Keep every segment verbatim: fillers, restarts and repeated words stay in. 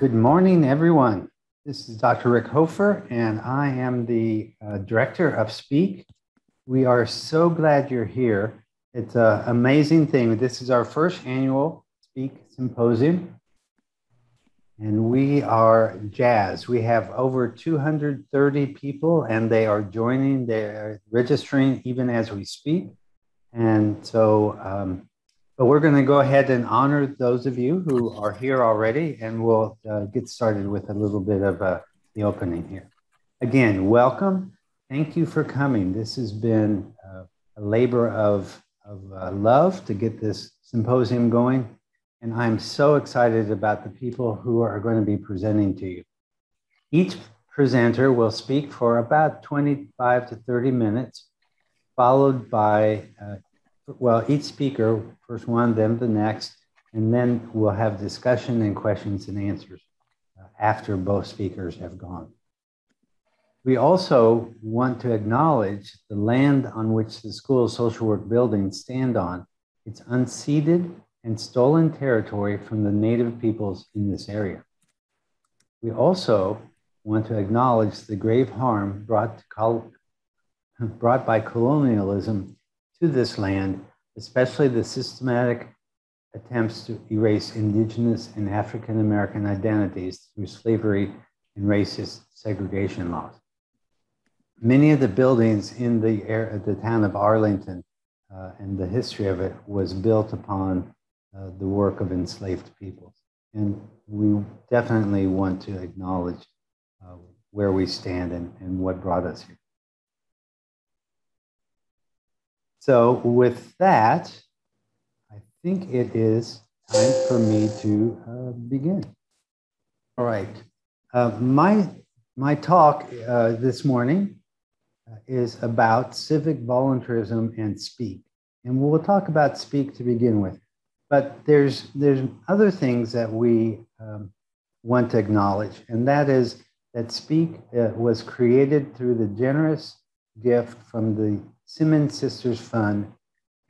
Good morning, everyone. This is Doctor Rick Hofer, and I am the uh, director of Speak. We are so glad you're here. It's an amazing thing. This is our first annual Speak Symposium, and we are jazzed. We have over two hundred thirty people, and they are joining. They are registering even as we speak. And so, um, but we're going to go ahead and honor those of you who are here already, and we'll uh, get started with a little bit of uh, the opening here. Again, welcome. Thank you for coming. This has been uh, a labor of, of uh, love to get this symposium going. And I'm so excited about the people who are going to be presenting to you. Each presenter will speak for about twenty-five to thirty minutes, followed by, uh, well, each speaker, first one, then the next, and then we'll have discussion and questions and answers uh, after both speakers have gone. We also want to acknowledge the land on which the School of Social Work buildings stand on. It's unceded and stolen territory from the native peoples in this area. We also want to acknowledge the grave harm brought, to col brought by colonialism to this land, especially the systematic attempts to erase indigenous and African American identities through slavery and racist segregation laws. Many of the buildings in the, air, the town of Arlington uh, and the history of it was built upon Uh, the work of enslaved peoples. And we definitely want to acknowledge uh, where we stand and, and what brought us here. So with that, I think it is time for me to uh, begin. All right. Uh, my, my talk uh, this morning uh, is about civic volunteerism and Speak. And we'll talk about Speak to begin with. But there's, there's other things that we um, want to acknowledge, and that is that Speak uh, was created through the generous gift from the Simmons Sisters Fund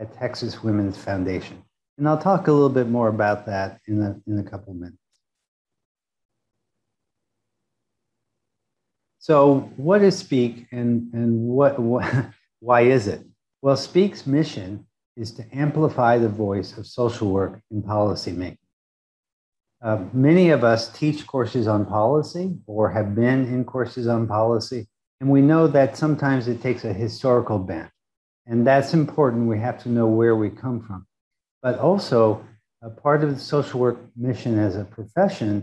at Texas Women's Foundation. And I'll talk a little bit more about that in a, in a couple of minutes. So what is Speak, and, and what, what, why is it? Well, Speak's mission is to amplify the voice of social work in policymaking. Uh, many of us teach courses on policy or have been in courses on policy, and we know that sometimes it takes a historical bent, and that's important. We have to know where we come from. But also, a part of the social work mission as a profession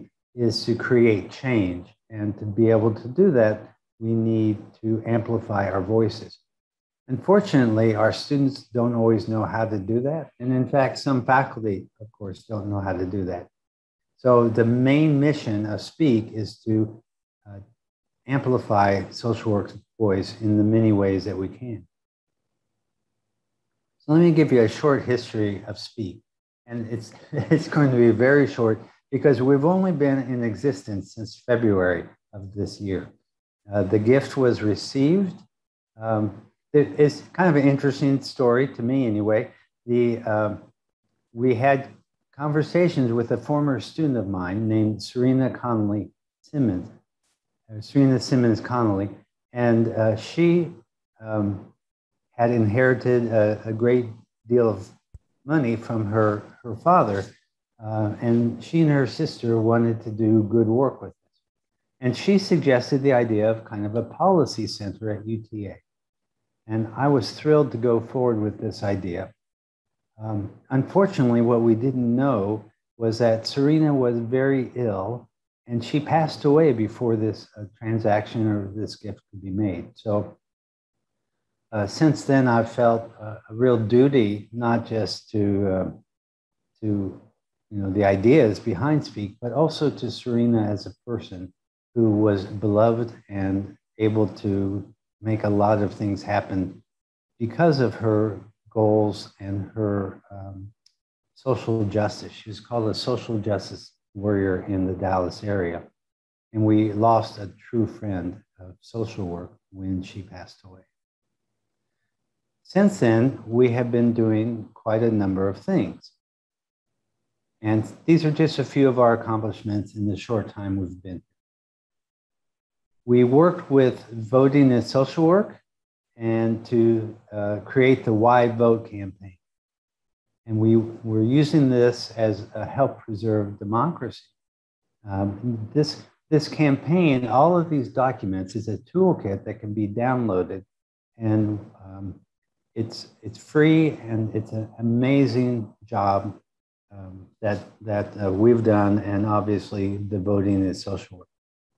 is to create change, and to be able to do that, we need to amplify our voices. Unfortunately, our students don't always know how to do that. And in fact, some faculty, of course, don't know how to do that. So the main mission of Speak is to uh, amplify social work's voice in the many ways that we can. So let me give you a short history of Speak. And it's, it's going to be very short because we've only been in existence since February of this year. Uh, the gift was received. Um, It's kind of an interesting story to me, anyway. The, uh, we had conversations with a former student of mine named Serena Connolly Simmons, uh, Serena Simmons Connolly, and uh, she um, had inherited a, a great deal of money from her, her father, uh, and she and her sister wanted to do good work with us. And she suggested the idea of kind of a policy center at U T A. And I was thrilled to go forward with this idea. Um, unfortunately, what we didn't know was that Serena was very ill, and she passed away before this uh, transaction or this gift could be made. So uh, since then, I've felt uh, a real duty, not just to, uh, to you know, the ideas behind Speak, but also to Serena as a person who was beloved and able to make a lot of things happen because of her goals and her um, social justice. She was called a social justice warrior in the Dallas area. And we lost a true friend of social work when she passed away. Since then, we have been doing quite a number of things. And these are just a few of our accomplishments in the short time we've been. We worked with voting and social work and to uh, create the Why Vote campaign. And we were using this as a help preserve democracy. Um, this, this campaign, all of these documents is a toolkit that can be downloaded, and um, it's, it's free, and it's an amazing job um, that, that uh, we've done, and obviously the voting is social work.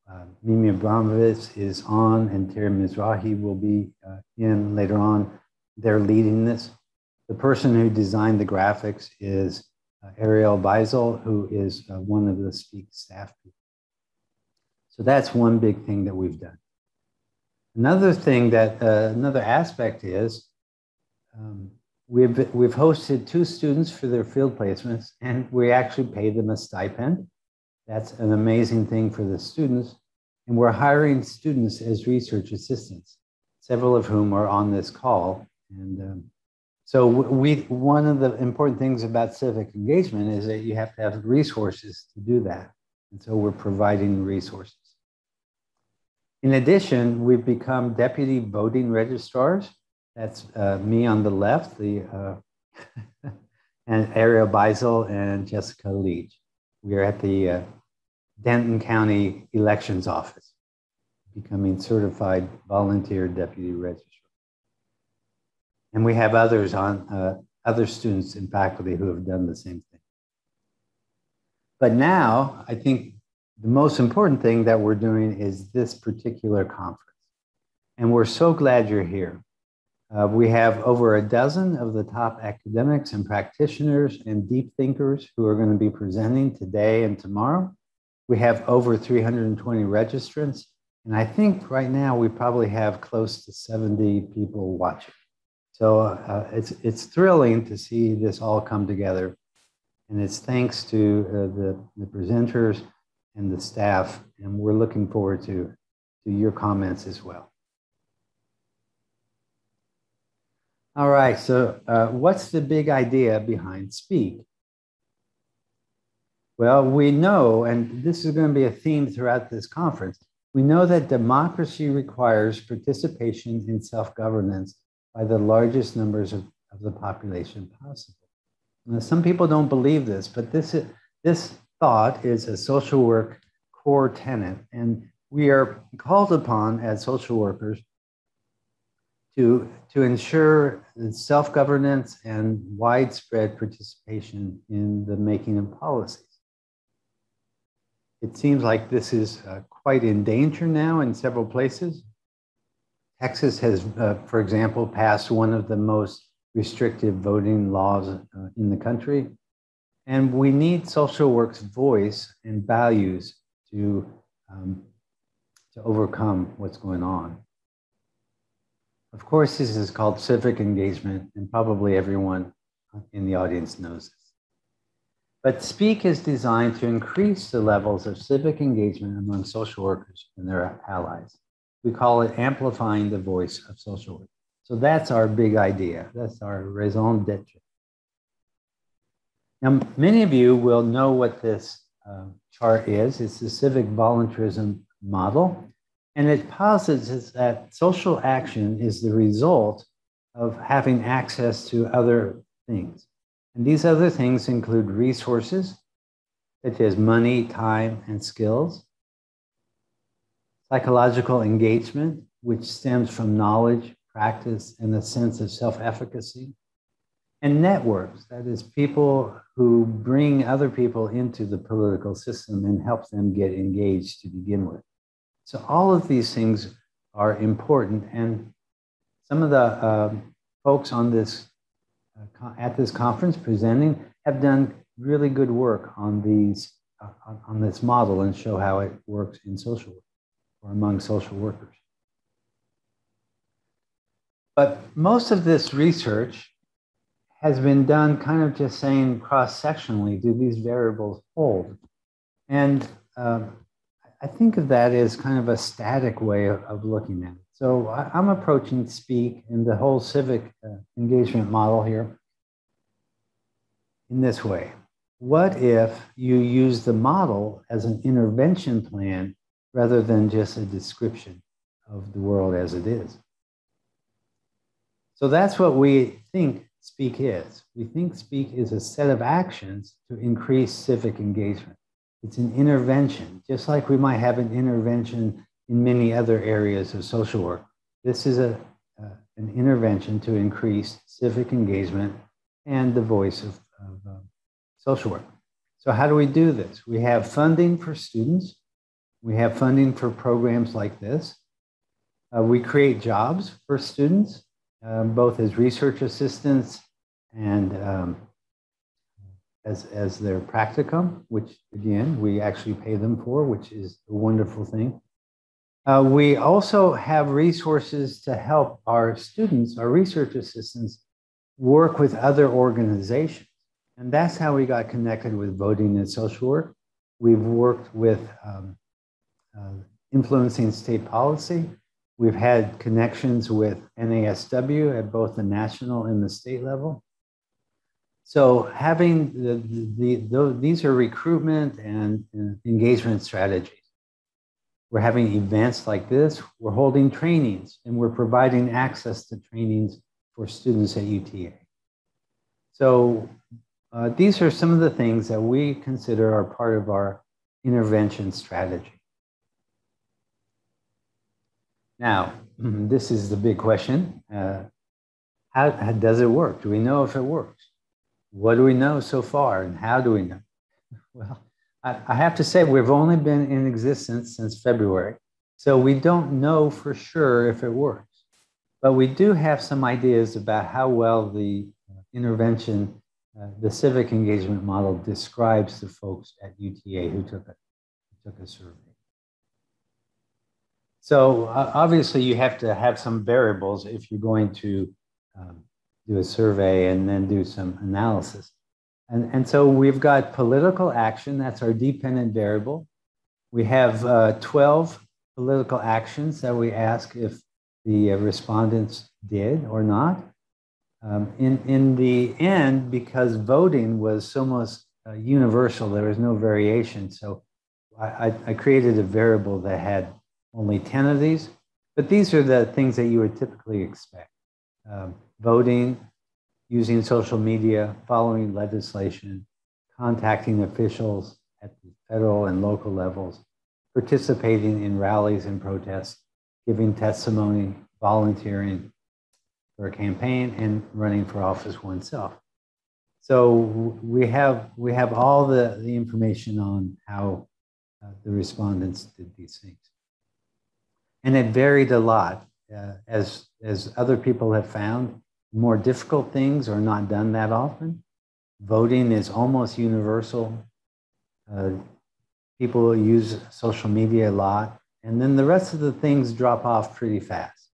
Uh, Mimi Abramovitz is on, and Terry Mizrahi will be uh, in later on. They're leading this. The person who designed the graphics is uh, Ariel Beisel, who is uh, one of the Speak staff people. So that's one big thing that we've done. Another thing that, uh, another aspect is um, we've, we've hosted two students for their field placements, and we actually paid them a stipend. That's an amazing thing for the students. And we're hiring students as research assistants, several of whom are on this call. And, um, So we, one of the important things about civic engagement is that you have to have resources to do that. And so we're providing resources. In addition, we've become deputy voting registrars. That's uh, me on the left, the, uh, and Ariel Beisel and Jessica Leach. We are at the uh, Denton County Elections Office, becoming certified volunteer deputy registrar. And we have others on, uh, other students and faculty who have done the same thing. But now, I think the most important thing that we're doing is this particular conference. And we're so glad you're here. Uh, we have over a dozen of the top academics and practitioners and deep thinkers who are going to be presenting today and tomorrow. We have over three hundred twenty registrants. And I think right now we probably have close to seventy people watching. So uh, it's, it's thrilling to see this all come together. And it's thanks to uh, the, the presenters and the staff. And we're looking forward to, to your comments as well. All right, so uh, what's the big idea behind Speak? Well, we know, and this is going to be a theme throughout this conference, we know that democracy requires participation in self-governance by the largest numbers of, of the population possible. Now, some people don't believe this, but this, is, this thought is a social work core tenet. And we are called upon as social workers to, to ensure self-governance and widespread participation in the making of policies. It seems like this is uh, quite in danger now in several places. Texas has, uh, for example, passed one of the most restrictive voting laws uh, in the country. And we need social work's voice and values to, um, to overcome what's going on. Of course, this is called civic engagement, and probably everyone in the audience knows this. But Speak is designed to increase the levels of civic engagement among social workers and their allies. We call it amplifying the voice of social work. So that's our big idea. That's our raison d'etre. Now, many of you will know what this uh, chart is. It's the civic volunteerism model. And it posits that social action is the result of having access to other things. And these other things include resources, such as money, time, and skills. Psychological engagement, which stems from knowledge, practice, and a sense of self-efficacy. And networks, that is, people who bring other people into the political system and help them get engaged to begin with. So all of these things are important. And some of the uh, folks on this, uh, at this conference presenting have done really good work on, these, uh, on this model and show how it works in social work. Or among social workers. But most of this research has been done kind of just saying cross-sectionally, do these variables hold? And um, I think of that as kind of a static way of, of looking at it. So I, I'm approaching Speak and the whole civic uh, engagement model here in this way. what if you use the model as an intervention plan rather than just a description of the world as it is? So that's what we think Speak is. We think Speak is a set of actions to increase civic engagement. It's an intervention, just like we might have an intervention in many other areas of social work. This is a, uh, an intervention to increase civic engagement and the voice of, of um, social work. So how do we do this? We have funding for students. We have funding for programs like this. Uh, we create jobs for students, um, both as research assistants and um, as, as their practicum, which again, we actually pay them for, which is a wonderful thing. Uh, we also have resources to help our students, our research assistants, work with other organizations. And that's how we got connected with voting in social work. We've worked with um, uh, influencing state policy. We've had connections with N A S W at both the national and the state level. So having the, the, the these are recruitment and, and engagement strategies. We're having events like this, we're holding trainings, and we're providing access to trainings for students at U T A. So uh, these are some of the things that we consider are part of our intervention strategy. Now, this is the big question. Uh, how, how does it work? Do we know if it works? What do we know so far, and how do we know? Well, I have to say, we've only been in existence since February, so we don't know for sure if it works. But we do have some ideas about how well the intervention, uh, the civic engagement model describes the folks at U T A who took a, who took a survey. So uh, obviously, you have to have some variables if you're going to um, do a survey and then do some analysis. And, and so we've got political action, that's our dependent variable. We have uh, twelve political actions that we ask if the uh, respondents did or not. Um, in, in the end, because voting was so much uh, universal, there was no variation. So I, I created a variable that had only ten of these, but these are the things that you would typically expect. Um, voting, using social media, following legislation, contacting officials at the federal and local levels, participating in rallies and protests, giving testimony, volunteering for a campaign, and running for office oneself. So we have, we have all the, the information on how uh, the respondents did these things. And it varied a lot, uh, as, as other people have found. More difficult things are not done that often. Voting is almost universal. Uh, people use social media a lot. And then the rest of the things drop off pretty fast.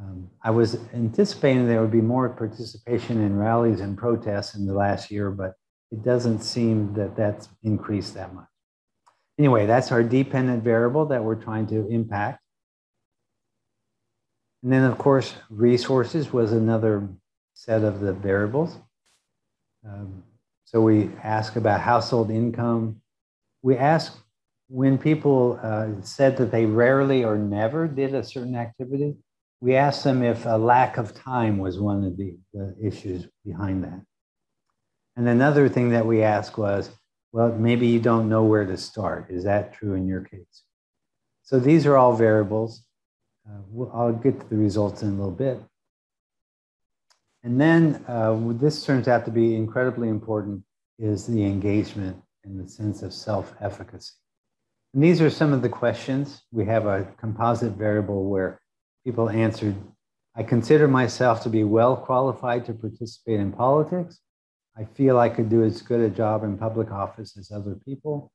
Um, I was anticipating there would be more participation in rallies and protests in the last year, but it doesn't seem that that's increased that much. Anyway, that's our dependent variable that we're trying to impact. And then, of course, resources was another set of the variables. Um, so we ask about household income. We ask when people uh, said that they rarely or never did a certain activity, we asked them if a lack of time was one of the, the issues behind that. And another thing that we asked was, well, maybe you don't know where to start. Is that true in your case? So these are all variables. Uh, we'll, I'll get to the results in a little bit. And then uh, what this turns out to be incredibly important is the engagement and the sense of self-efficacy. And these are some of the questions. We have a composite variable where people answered, I consider myself to be well qualified to participate in politics. I feel I could do as good a job in public office as other people.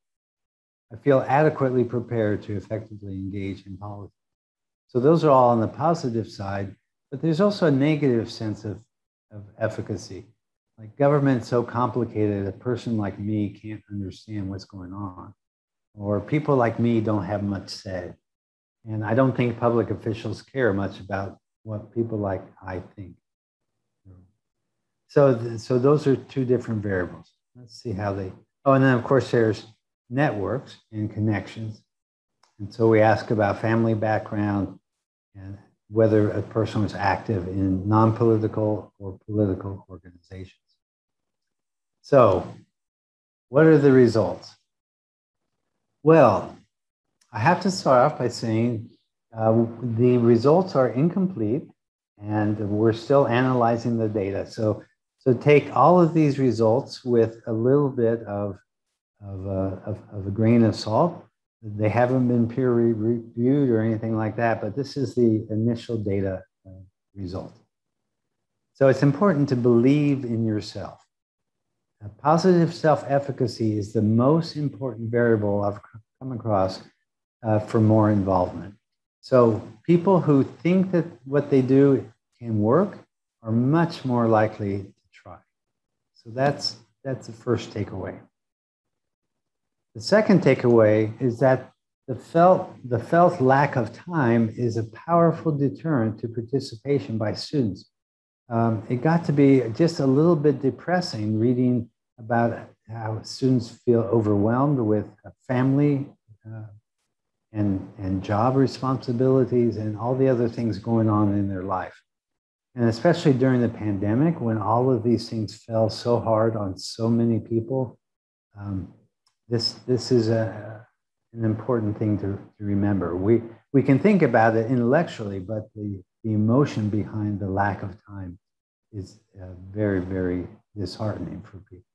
I feel adequately prepared to effectively engage in politics. So those are all on the positive side, but there's also a negative sense of, of efficacy. Like, government's so complicated, a person like me can't understand what's going on, or people like me don't have much say. And I don't think public officials care much about what people like I think. So, th so those are two different variables. Let's see how they, oh, and then of course there's networks and connections. And so we ask about family background and whether a person was active in non-political or political organizations. So what are the results? Well, I have to start off by saying uh, the results are incomplete and we're still analyzing the data. So, so take all of these results with a little bit of, of, a, of, of a grain of salt. They haven't been peer reviewed or anything like that, but this is the initial data uh, result. So it's important to believe in yourself. Uh, positive self-efficacy is the most important variable I've come across uh, for more involvement. So people who think that what they do can work are much more likely to try. So that's, that's the first takeaway. The second takeaway is that the felt, the felt lack of time is a powerful deterrent to participation by students. Um, it got to be just a little bit depressing reading about how students feel overwhelmed with family uh, and, and job responsibilities and all the other things going on in their life. And especially during the pandemic, when all of these things fell so hard on so many people, um, This, this is a, an important thing to, to remember. We, we can think about it intellectually, but the, the emotion behind the lack of time is uh, very, very disheartening for people.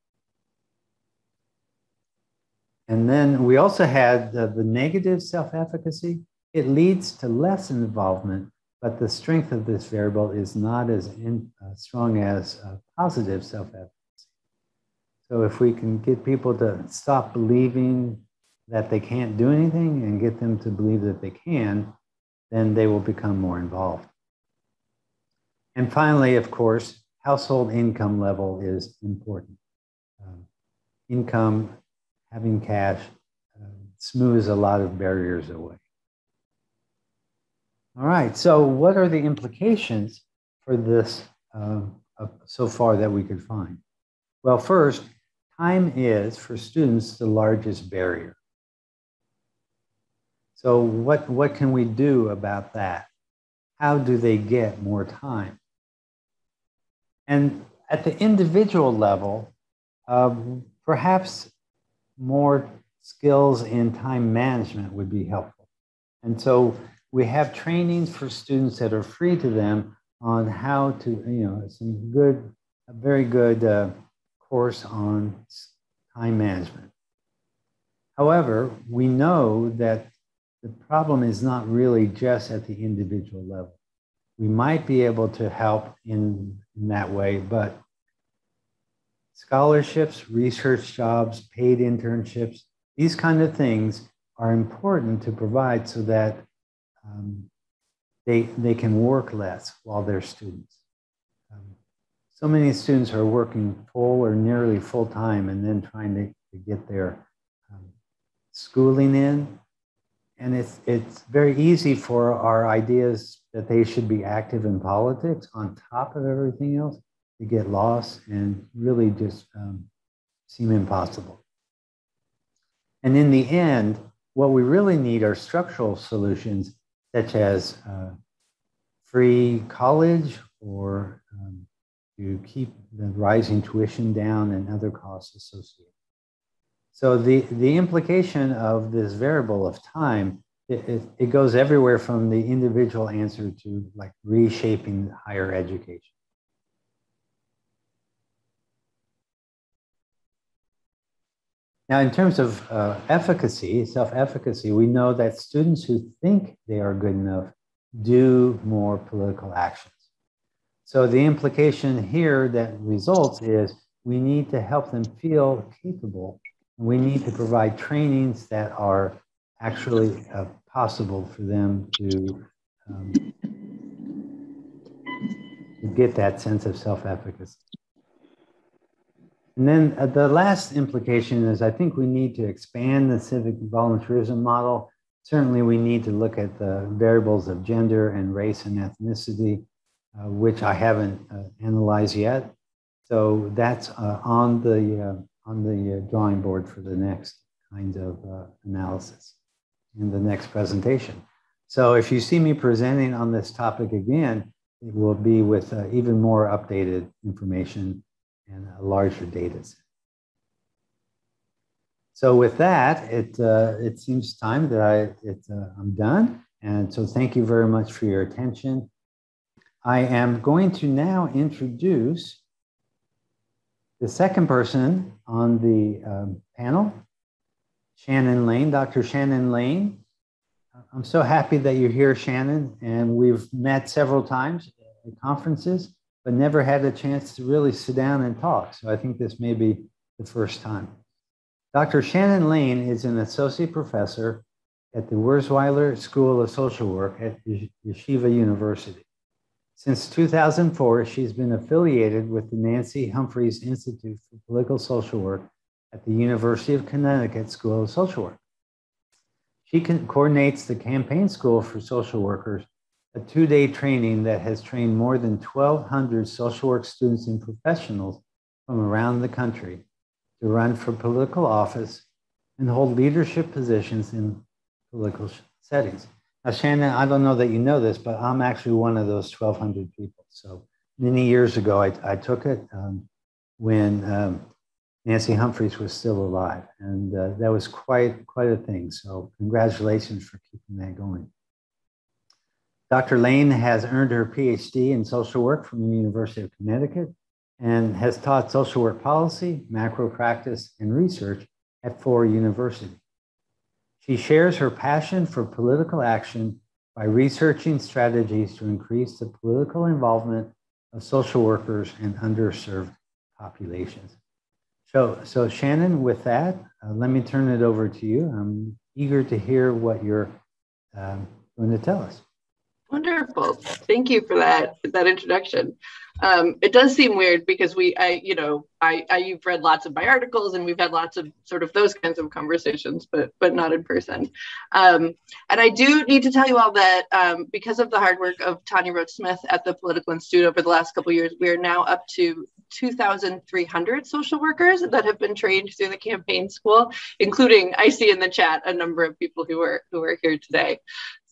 And then we also had the, the negative self-efficacy. It leads to less involvement, but the strength of this variable is not as in, uh, strong as uh, positive self-efficacy. So if we can get people to stop believing that they can't do anything and get them to believe that they can, then they will become more involved. And finally, of course, household income level is important. Um, income, having cash, uh, smooths a lot of barriers away. All right, so what are the implications for this uh, uh, so far that we could find? Well, first, time is, for students, the largest barrier. So what, what can we do about that? How do they get more time? And at the individual level, uh, perhaps more skills in time management would be helpful. And so we have trainings for students that are free to them on how to, you know, some good, a very good, uh, course on time management. However, we know that the problem is not really just at the individual level. We might be able to help in, in that way, but scholarships, research jobs, paid internships, these kind of things are important to provide so that um, they, they can work less while they're students. Um, So many students are working full or nearly full time and then trying to, to get their um, schooling in. And it's, it's very easy for our ideas that they should be active in politics on top of everything else to get lost and really just um, seem impossible. And in the end, what we really need are structural solutions such as uh, free college or um, to keep the rising tuition down and other costs associated. So the, the implication of this variable of time, it, it, it goes everywhere from the individual answer to like reshaping higher education. Now, in terms of uh, efficacy, self-efficacy, we know that students who think they are good enough do more political action. So the implication here that results is we need to help them feel capable. We need to provide trainings that are actually uh, possible for them to, um, to get that sense of self-efficacy. And then uh, the last implication is I think we need to expand the civic volunteerism model. Certainly we need to look at the variables of gender and race and ethnicity. Uh, which I haven't uh, analyzed yet. So that's uh, on the uh, on the drawing board for the next kind of uh, analysis in the next presentation. So if you see me presenting on this topic again, it will be with uh, even more updated information and a larger data set. So with that, it, uh, it seems time that I, it, uh, I'm done. And so thank you very much for your attention. I am going to now introduce the second person on the um, panel, Shannon Lane, Doctor Shannon Lane. I'm so happy that you're here, Shannon, and we've met several times at conferences, but never had a chance to really sit down and talk. So I think this may be the first time. Doctor Shannon Lane is an associate professor at the Wurzweiler School of Social Work at Yeshiva University. Since two thousand four, she's been affiliated with the Nancy Humphreys Institute for Political Social Work at the University of Connecticut School of Social Work. She coordinates the Campaign School for Social Workers, a two-day training that has trained more than twelve hundred social work students and professionals from around the country to run for political office and hold leadership positions in political settings. Now, Shannon, I don't know that you know this, but I'm actually one of those twelve hundred people. So many years ago, I, I took it um, when um, Nancy Humphreys was still alive, and uh, that was quite, quite a thing. So congratulations for keeping that going. Doctor Lane has earned her PhD in social work from the University of Connecticut and has taught social work policy, macro practice, and research at four universities. She shares her passion for political action by researching strategies to increase the political involvement of social workers and underserved populations. So, so Shannon, with that, uh, let me turn it over to you. I'm eager to hear what you're um, going to tell us. Wonderful. Thank you for that, for that introduction. Um, it does seem weird because we, I, you know, I, I, you've read lots of my articles and we've had lots of sort of those kinds of conversations, but, but not in person. Um, and I do need to tell you all that um, because of the hard work of Tanya Rhodes-Smith at the Political Institute over the last couple of years, we are now up to two thousand three hundred social workers that have been trained through the campaign school, including, I see in the chat, a number of people who are, who are here today.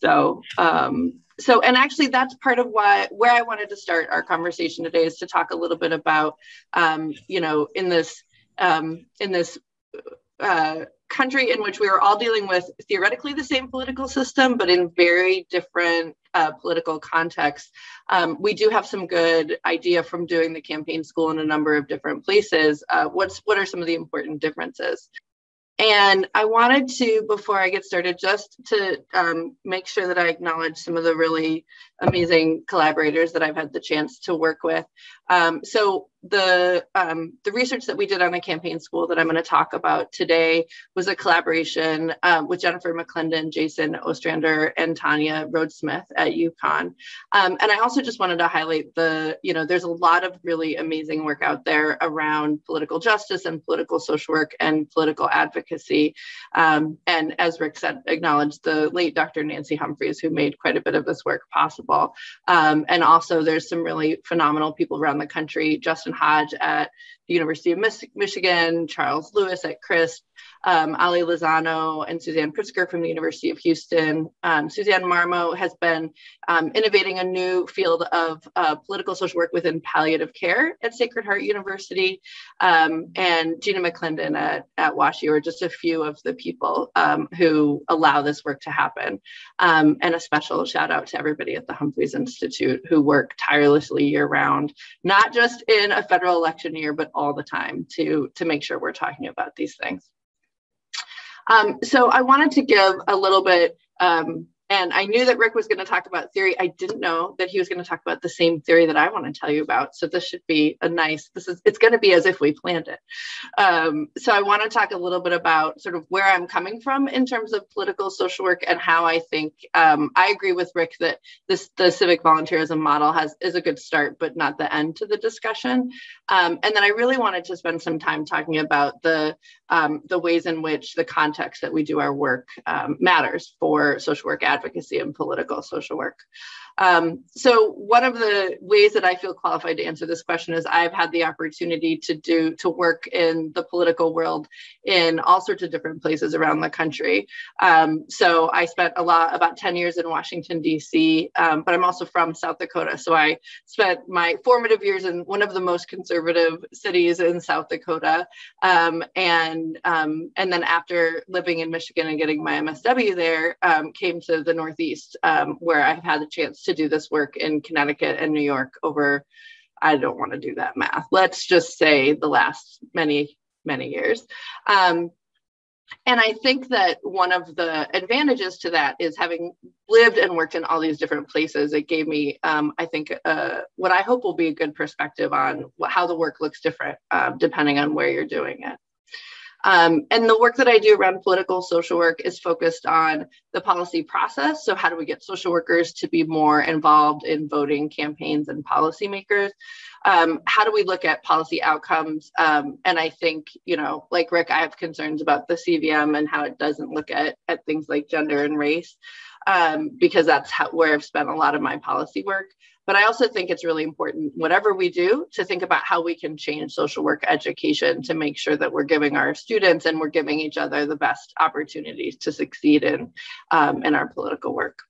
So, um, so, and actually that's part of why, where I wanted to start our conversation today is to talk a little bit about, um, you know, in this, um, in this uh, country in which we are all dealing with theoretically the same political system, but in very different uh, political contexts. Um, we do have some good idea from doing the campaign school in a number of different places. Uh, what's, what are some of the important differences? And I wanted to, before I get started, just to um, make sure that I acknowledge some of the really amazing collaborators that I've had the chance to work with. Um, so the, um, the research that we did on the campaign school that I'm going to talk about today was a collaboration um, with Jennifer McClendon, Jason Ostrander, and Tanya Rhodes-Smith at UConn. Um, and I also just wanted to highlight the, you know, there's a lot of really amazing work out there around political justice and political social work and political advocacy. Um, and as Rick said, acknowledged the late Doctor Nancy Humphreys, who made quite a bit of this work possible. Um, and also there's some really phenomenal people around the country, Justin Hodge at the University of Michigan, Charles Lewis at Crisp, um, Ali Lozano and Suzanne Pritzker from the University of Houston. Um, Suzanne Marmo has been um, innovating a new field of uh, political social work within palliative care at Sacred Heart University, um, and Gina McClendon at, at WashU are just a few of the people um, who allow this work to happen. Um, and a special shout out to everybody at the Humphreys Institute who work tirelessly year round, not just in a federal election year, but all the time to, to make sure we're talking about these things. Um, so I wanted to give a little bit, um, and I knew that Rick was going to talk about theory. I didn't know that he was going to talk about the same theory that I want to tell you about. So this should be a nice, this is, it's going to be as if we planned it. Um, so I want to talk a little bit about sort of where I'm coming from in terms of political social work and how I think, um, I agree with Rick that this, the civic volunteerism model has, is a good start, but not the end to the discussion. Um, and then I really wanted to spend some time talking about the um, the ways in which the context that we do our work um, matters for social work advocacy and political social work. Um, so one of the ways that I feel qualified to answer this question is I've had the opportunity to do to work in the political world in all sorts of different places around the country. Um, so I spent a lot, about ten years in Washington, D C, um, but I'm also from South Dakota. So I spent my formative years in one of the most conservative cities in South Dakota. Um, and, um, and then after living in Michigan and getting my M S W there, um, came to the Northeast, um, where I've had the chance to do this work in Connecticut and New York over, I don't want to do that math, let's just say the last many, many years. Um, and I think that one of the advantages to that is having lived and worked in all these different places, it gave me, um, I think, uh, what I hope will be a good perspective on how the work looks different uh, depending on where you're doing it. Um, and the work that I do around political social work is focused on the policy process. So how do we get social workers to be more involved in voting campaigns and policymakers? Um, how do we look at policy outcomes? Um, and I think, you know, like Rick, I have concerns about the C V M and how it doesn't look at, at things like gender and race, um, because that's how, where I've spent a lot of my policy work. But I also think it's really important, whatever we do, to think about how we can change social work education to make sure that we're giving our students and we're giving each other the best opportunities to succeed in, um, in our political work.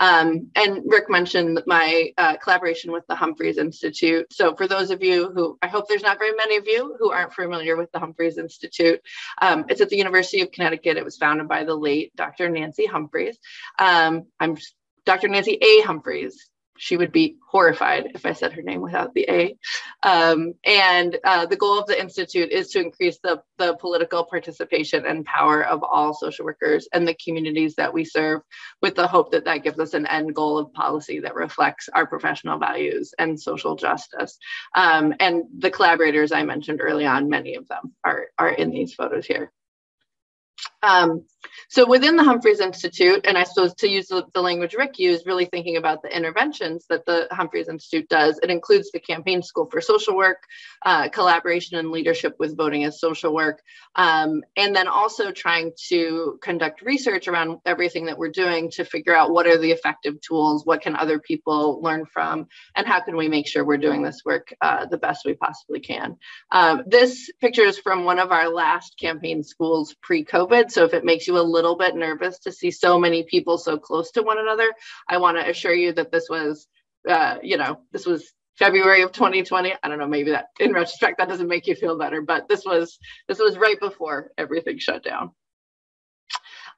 Um, and Rick mentioned my uh, collaboration with the Humphreys Institute. So for those of you who, I hope there's not very many of you who aren't familiar with the Humphreys Institute, um, it's at the University of Connecticut. It was founded by the late Doctor Nancy Humphreys. Um, I'm Doctor Nancy A. Humphreys. She would be horrified if I said her name without the A. Um, and uh, the goal of the Institute is to increase the, the political participation and power of all social workers and the communities that we serve, with the hope that that gives us an end goal of policy that reflects our professional values and social justice. Um, and the collaborators I mentioned early on, many of them are, are in these photos here. Um, so within the Humphreys Institute, and I suppose to use the, the language Rick used, really thinking about the interventions that the Humphreys Institute does, it includes the Campaign School for Social Work, uh, collaboration and leadership with voting as social work, um, and then also trying to conduct research around everything that we're doing to figure out what are the effective tools, what can other people learn from, and how can we make sure we're doing this work uh, the best we possibly can. Um, this picture is from one of our last campaign schools pre-COVID. So if it makes you a little bit nervous to see so many people so close to one another, I want to assure you that this was, uh, you know, this was February of twenty twenty. I don't know, maybe that in retrospect, that doesn't make you feel better, but this was, this was right before everything shut down.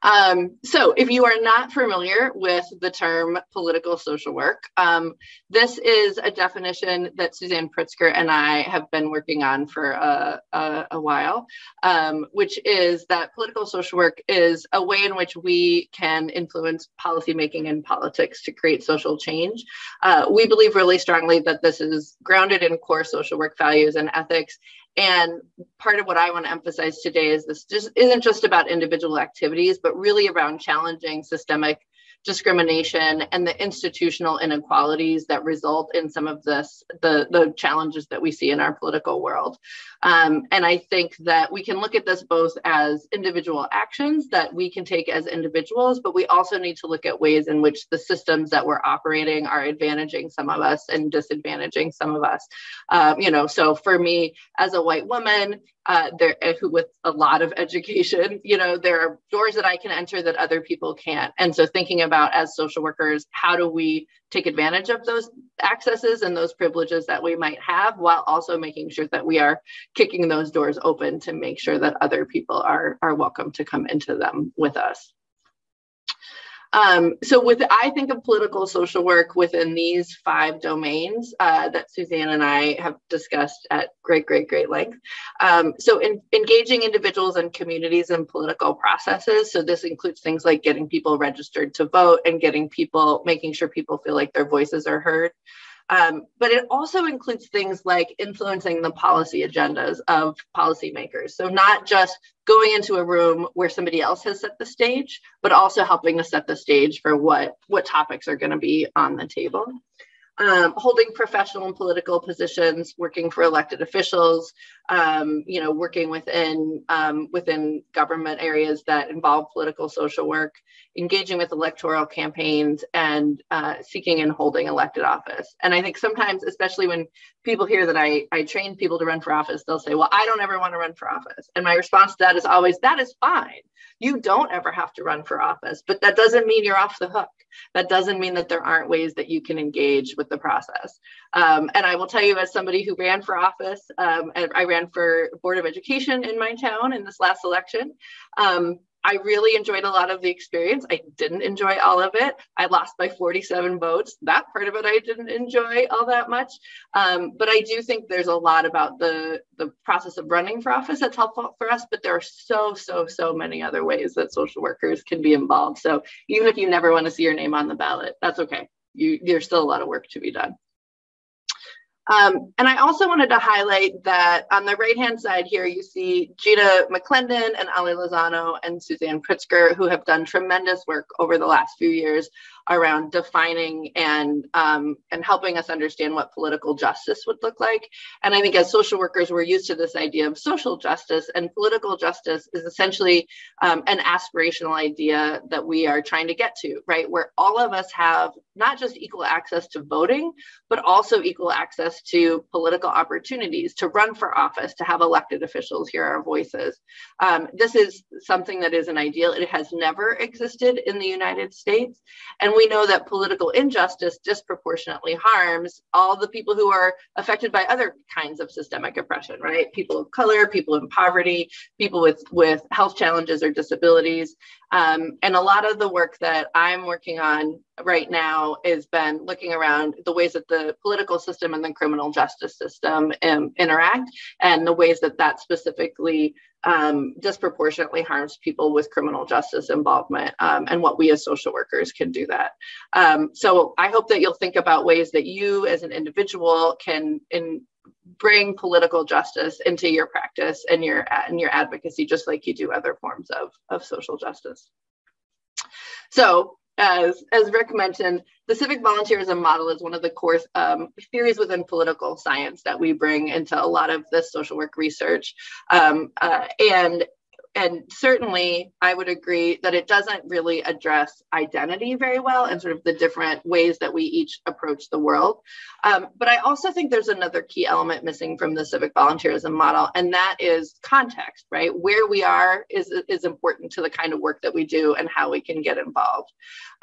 Um, so if you are not familiar with the term political social work, um, this is a definition that Suzanne Pritzker and I have been working on for a, a, a while, um, which is that political social work is a way in which we can influence policymaking and politics to create social change. Uh, we believe really strongly that this is grounded in core social work values and ethics. And part of what I want to emphasize today is this just isn't just about individual activities, but really around challenging systemic discrimination and the institutional inequalities that result in some of this, the, the challenges that we see in our political world. Um, and I think that we can look at this both as individual actions that we can take as individuals, but we also need to look at ways in which the systems that we're operating are advantaging some of us and disadvantaging some of us. Um, you know, so for me as a white woman, Uh, there, who with a lot of education, you know, there are doors that I can enter that other people can't. And so thinking about as social workers, how do we take advantage of those accesses and those privileges that we might have, while also making sure that we are kicking those doors open to make sure that other people are, are welcome to come into them with us. Um, so with, I think of political social work within these five domains uh, that Suzanne and I have discussed at great, great, great length. Um, so in, engaging individuals and communities in political processes. So this includes things like getting people registered to vote and getting people, making sure people feel like their voices are heard. Um, but it also includes things like influencing the policy agendas of policymakers. So not just going into a room where somebody else has set the stage, but also helping to set the stage for what, what topics are going to be on the table. um, holding professional and political positions, working for elected officials, um, you know, working within, um, within government areas that involve political social work, engaging with electoral campaigns, and uh, seeking and holding elected office. And I think sometimes, especially when people hear that I, I train people to run for office, they'll say, well, I don't ever want to run for office. And my response to that is always, that is fine. You don't ever have to run for office, but that doesn't mean you're off the hook. That doesn't mean that there aren't ways that you can engage with the process. Um, and I will tell you, as somebody who ran for office, um, and I ran for Board of Education in my town in this last election, um, I really enjoyed a lot of the experience. I didn't enjoy all of it. I lost by forty-seven votes. That part of it I didn't enjoy all that much. Um, but I do think there's a lot about the, the process of running for office that's helpful for us, but there are so, so, so many other ways that social workers can be involved. So even if you never want to see your name on the ballot, that's okay. You, there's still a lot of work to be done. Um, and I also wanted to highlight that on the right-hand side here, you see Gina McClendon and Ali Lozano and Suzanne Pritzker, who have done tremendous work over the last few years around defining and, um, and helping us understand what political justice would look like. And I think as social workers, we're used to this idea of social justice, and political justice is essentially um, an aspirational idea that we are trying to get to, right? Where all of us have not just equal access to voting, but also equal access to political opportunities, to run for office, to have elected officials hear our voices. Um, this is something that is an ideal. It has never existed in the United States. And we know that political injustice disproportionately harms all the people who are affected by other kinds of systemic oppression, right? People of color, people in poverty, people with, with health challenges or disabilities. Um, and a lot of the work that I'm working on right now has been looking around the ways that the political system and the criminal justice system um, interact, and the ways that that specifically um, disproportionately harms people with criminal justice involvement, um, and what we as social workers can do that. Um, so I hope that you'll think about ways that you as an individual can in, bring political justice into your practice and your, and your advocacy, just like you do other forms of, of social justice. So as, as Rick mentioned, the civic volunteerism model is one of the core um, theories within political science that we bring into a lot of this social work research. Um, uh, and And certainly, I would agree that it doesn't really address identity very well and sort of the different ways that we each approach the world. Um, but I also think there's another key element missing from the civic volunteerism model, and that is context, right? Where we are is, is important to the kind of work that we do and how we can get involved.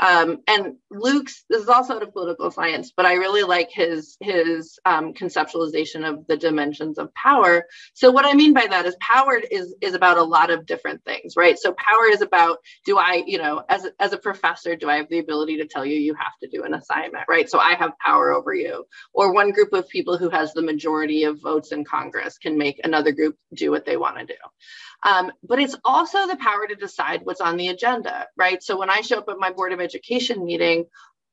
Um, and Luke's, this is also out of political science, but I really like his, his um, conceptualization of the dimensions of power. So what I mean by that is power is, is about a lot of of different things, right? So power is about, do I, you know, as a, as a professor, do I have the ability to tell you, you have to do an assignment, right? So I have power over you. Or one group of people who has the majority of votes in Congress can make another group do what they want to do. Um, but it's also the power to decide what's on the agenda, right? So when I show up at my Board of Education meeting,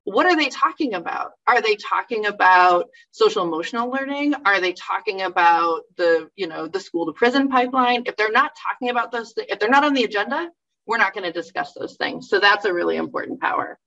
what are they talking about? Are they talking about social emotional learning? Are they talking about the, you know, the school to prison pipeline? If they're not talking about those, th- if they're not on the agenda, we're not going to discuss those things. So that's a really important power.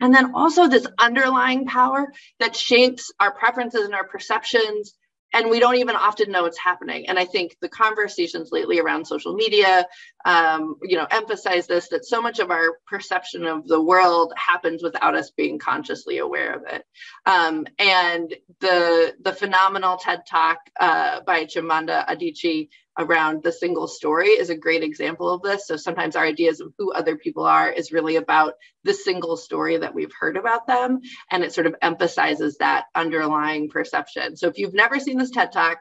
And then also this underlying power that shapes our preferences and our perceptions, and we don't even often know it's happening. And I think the conversations lately around social media, um, you know, emphasize this, that so much of our perception of the world happens without us being consciously aware of it. Um, and the, the phenomenal TED Talk uh, by Chimamanda Adichie around the single story is a great example of this. So sometimes our ideas of who other people are is really about the single story that we've heard about them. And it sort of emphasizes that underlying perception. So if you've never seen this TED Talk,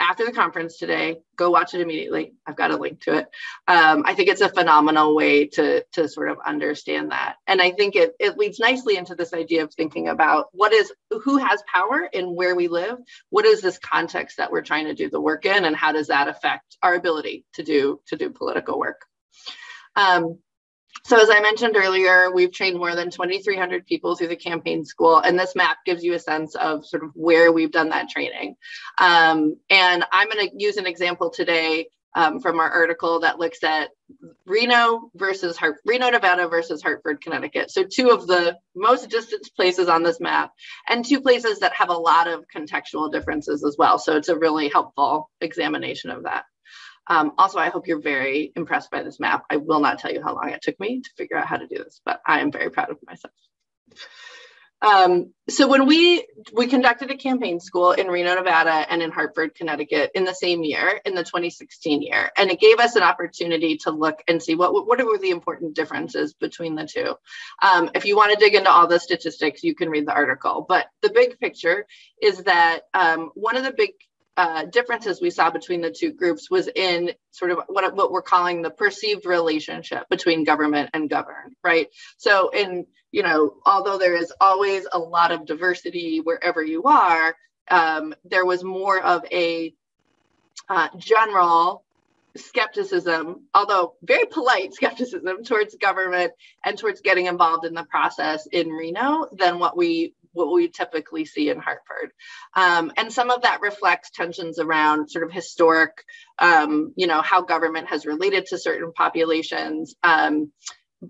after the conference today, go watch it immediately. I've got a link to it. Um, I think it's a phenomenal way to, to sort of understand that. And I think it, it leads nicely into this idea of thinking about what is, who has power and where we live? What is this context that we're trying to do the work in, and how does that affect our ability to do, to do political work? Um, So as I mentioned earlier, we've trained more than twenty-three hundred people through the campaign school, and this map gives you a sense of sort of where we've done that training. Um, and I'm going to use an example today um, from our article that looks at Reno versus Hart- Reno, Nevada versus Hartford, Connecticut. So two of the most distant places on this map, and two places that have a lot of contextual differences as well. So it's a really helpful examination of that. Um, also, I hope you're very impressed by this map. I will not tell you how long it took me to figure out how to do this, but I am very proud of myself. Um, so when we, we conducted a campaign school in Reno, Nevada and in Hartford, Connecticut in the same year, in the twenty sixteen year, and it gave us an opportunity to look and see what, what were the important differences between the two. Um, if you want to dig into all the statistics, you can read the article, but the big picture is that um, one of the big Uh, differences we saw between the two groups was in sort of what, what we're calling the perceived relationship between government and governed, right? So in, you know, although there is always a lot of diversity wherever you are, um, there was more of a uh, general skepticism, although very polite skepticism towards government and towards getting involved in the process in Reno than what we what we typically see in Hartford. Um, and some of that reflects tensions around sort of historic, um, you know, how government has related to certain populations. Um,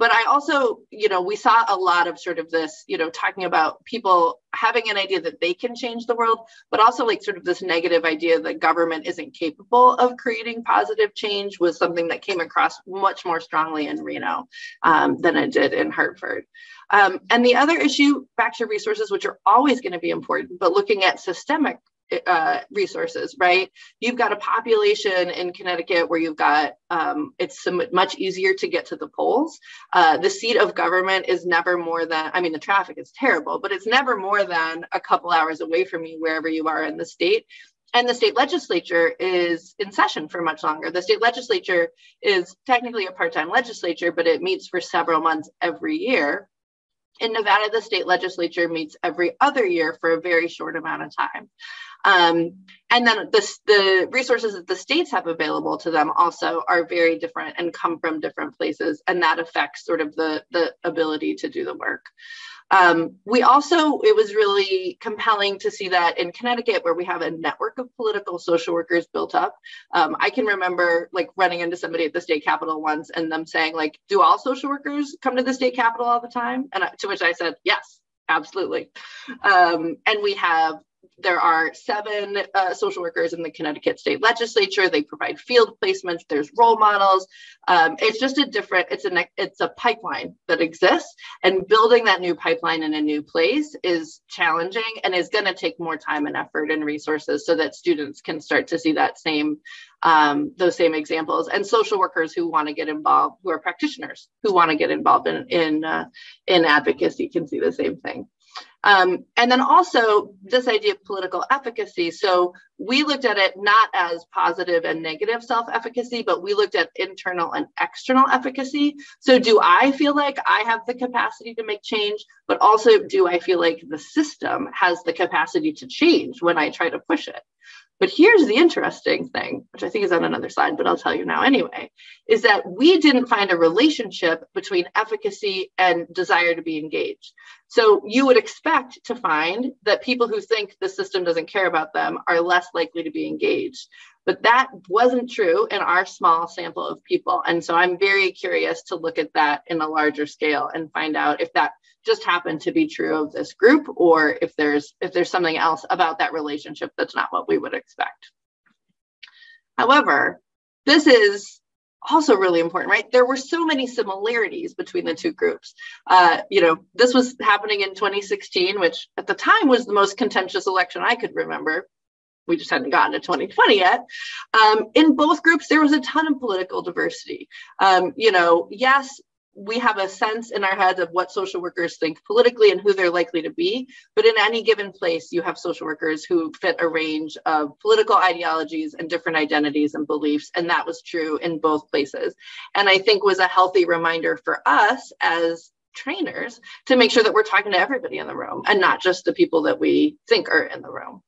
but I also, you know, we saw a lot of sort of this, you know, talking about people having an idea that they can change the world, but also like sort of this negative idea that government isn't capable of creating positive change was something that came across much more strongly in Reno um, than it did in Hartford. Um, and the other issue, back to resources, which are always going to be important, but looking at systemic uh, resources, right? You've got a population in Connecticut where you've got, um, it's much easier to get to the polls. Uh, the seat of government is never more than, I mean, the traffic is terrible, but it's never more than a couple hours away from you, wherever you are in the state. And the state legislature is in session for much longer. The state legislature is technically a part-time legislature, but it meets for several months every year. In Nevada, the state legislature meets every other year for a very short amount of time. Um, and then the, the resources that the states have available to them also are very different and come from different places. And that affects sort of the, the ability to do the work. Um, we also, it was really compelling to see that in Connecticut, where we have a network of political social workers built up. Um, I can remember like running into somebody at the state capitol once and them saying like, do all social workers come to the state capitol all the time? And to which I said, yes, absolutely. Um, and we have There are seven uh, social workers in the Connecticut state legislature. They provide field placements. There's role models. Um, it's just a different, it's a, it's a pipeline that exists, and building that new pipeline in a new place is challenging and is going to take more time and effort and resources so that students can start to see that same, um, those same examples, and social workers who want to get involved, who are practitioners, who want to get involved in, in, uh, in advocacy can see the same thing. Um, and then also this idea of political efficacy. So we looked at it not as positive and negative self-efficacy, but we looked at internal and external efficacy. So do I feel like I have the capacity to make change, but also do I feel like the system has the capacity to change when I try to push it? But here's the interesting thing, which I think is on another slide, but I'll tell you now anyway, is that we didn't find a relationship between efficacy and desire to be engaged. So you would expect to find that people who think the system doesn't care about them are less likely to be engaged. But that wasn't true in our small sample of people. And so I'm very curious to look at that in a larger scale and find out if that just happened to be true of this group, or if there's if there's something else about that relationship that's not what we would expect. However, this is also really important, right? There were so many similarities between the two groups. Uh, you know, this was happening in twenty sixteen, which at the time was the most contentious election I could remember. We just hadn't gotten to twenty twenty yet. Um, in both groups, there was a ton of political diversity. Um, you know, yes, we have a sense in our heads of what social workers think politically and who they're likely to be. But in any given place, you have social workers who fit a range of political ideologies and different identities and beliefs. And that was true in both places. And I think was a healthy reminder for us as trainers to make sure that we're talking to everybody in the room and not just the people that we think are in the room.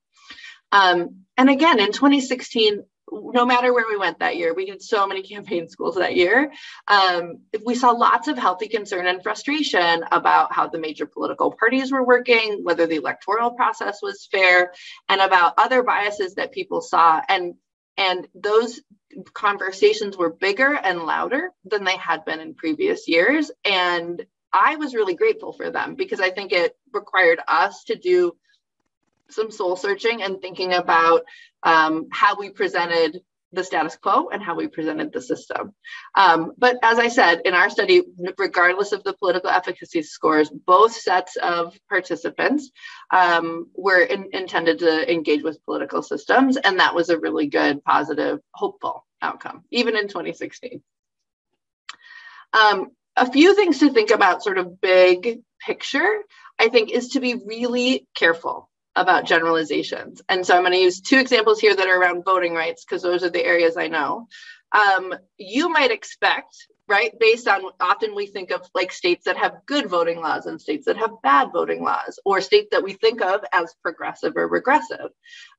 Um, and again, in twenty sixteen, no matter where we went that year, we did so many campaign schools that year. Um, we saw lots of healthy concern and frustration about how the major political parties were working, whether the electoral process was fair, and about other biases that people saw. And And those conversations were bigger and louder than they had been in previous years. And I was really grateful for them, because I think it required us to do some soul searching and thinking about um, how we presented the status quo and how we presented the system. Um, but as I said, in our study, regardless of the political efficacy scores, both sets of participants um, were in, intended to engage with political systems. And that was a really good, positive, hopeful outcome, even in twenty sixteen. Um, a few things to think about, sort of big picture, I think, is to be really careful about generalizations. And so I'm going to use two examples here that are around voting rights, because those are the areas I know. Um, you might expect, right, based on, often we think of like states that have good voting laws and states that have bad voting laws, or states that we think of as progressive or regressive.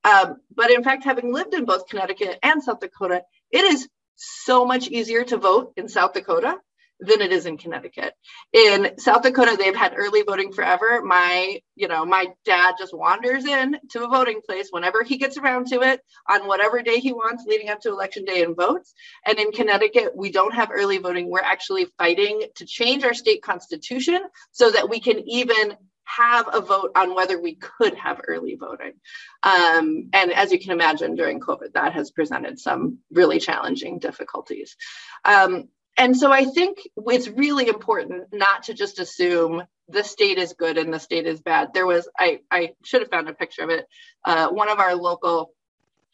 Um, but in fact, having lived in both Connecticut and South Dakota, it is so much easier to vote in South Dakota than it is in Connecticut. In South Dakota, they've had early voting forever. My, you know, my dad just wanders in to a voting place whenever he gets around to it on whatever day he wants leading up to election day and votes. And in Connecticut, we don't have early voting. We're actually fighting to change our state constitution so that we can even have a vote on whether we could have early voting. Um, and as you can imagine, during COVID, that has presented some really challenging difficulties. Um, And so I think it's really important not to just assume the state is good and the state is bad. There was, I, I should have found a picture of it. Uh, one of our local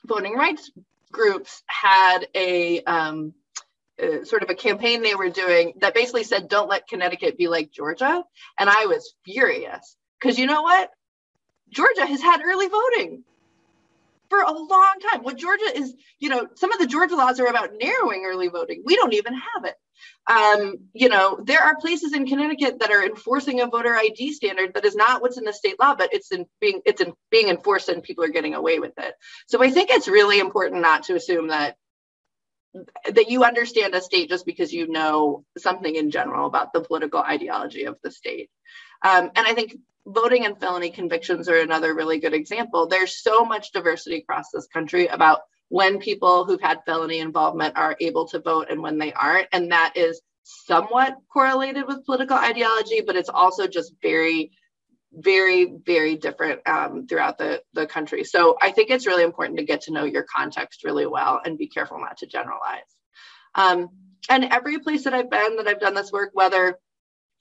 voting rights groups had a um, uh, sort of a campaign they were doing that basically said, don't let Connecticut be like Georgia. And I was furious, because you know what? Georgia has had early voting for a long time. What Georgia is, you know, some of the Georgia laws are about narrowing early voting. We don't even have it. Um, you know, there are places in Connecticut that are enforcing a voter I D standard that is not what's in the state law, but it's in being it's in being enforced and people are getting away with it. So I think it's really important not to assume that that you understand a state just because you know something in general about the political ideology of the state. Um, and I think voting and felony convictions are another really good example. There's so much diversity across this country about when people who've had felony involvement are able to vote and when they aren't. And that is somewhat correlated with political ideology, but it's also just very, very, very different um, throughout the, the country. So I think it's really important to get to know your context really well and be careful not to generalize. Um, and every place that I've been, that I've done this work, whether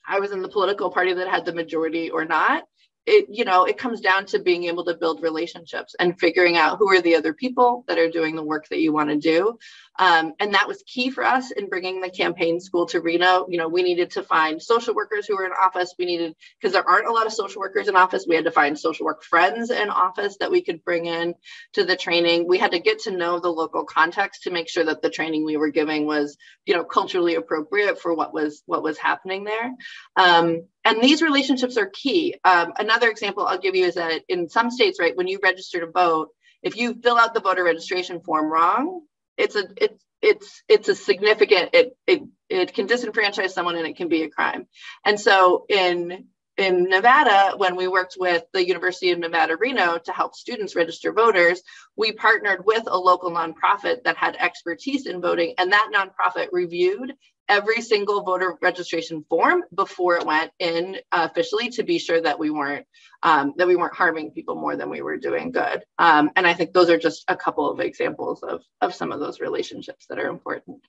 I was in the political party that had the majority or not, it, you know, it comes down to being able to build relationships and figuring out who are the other people that are doing the work that you want to do. Um, and that was key for us in bringing the campaign school to Reno. You know, we needed to find social workers who were in office. We needed, because there aren't a lot of social workers in office, we had to find social work friends in office that we could bring in to the training. We had to get to know the local context to make sure that the training we were giving was, you know, culturally appropriate for what was, what was happening there. Um, And these relationships are key. Um, another example I'll give you is that in some states, right, when you register to vote, if you fill out the voter registration form wrong, it's a it's it's it's a significant it it it can disenfranchise someone and it can be a crime. And so in in Nevada, when we worked with the University of Nevada, Reno to help students register voters, we partnered with a local nonprofit that had expertise in voting, and that nonprofit reviewed every single voter registration form before it went in uh, officially to be sure that we weren't um, that we weren't harming people more than we were doing good. Um, and I think those are just a couple of examples of, of some of those relationships that are important.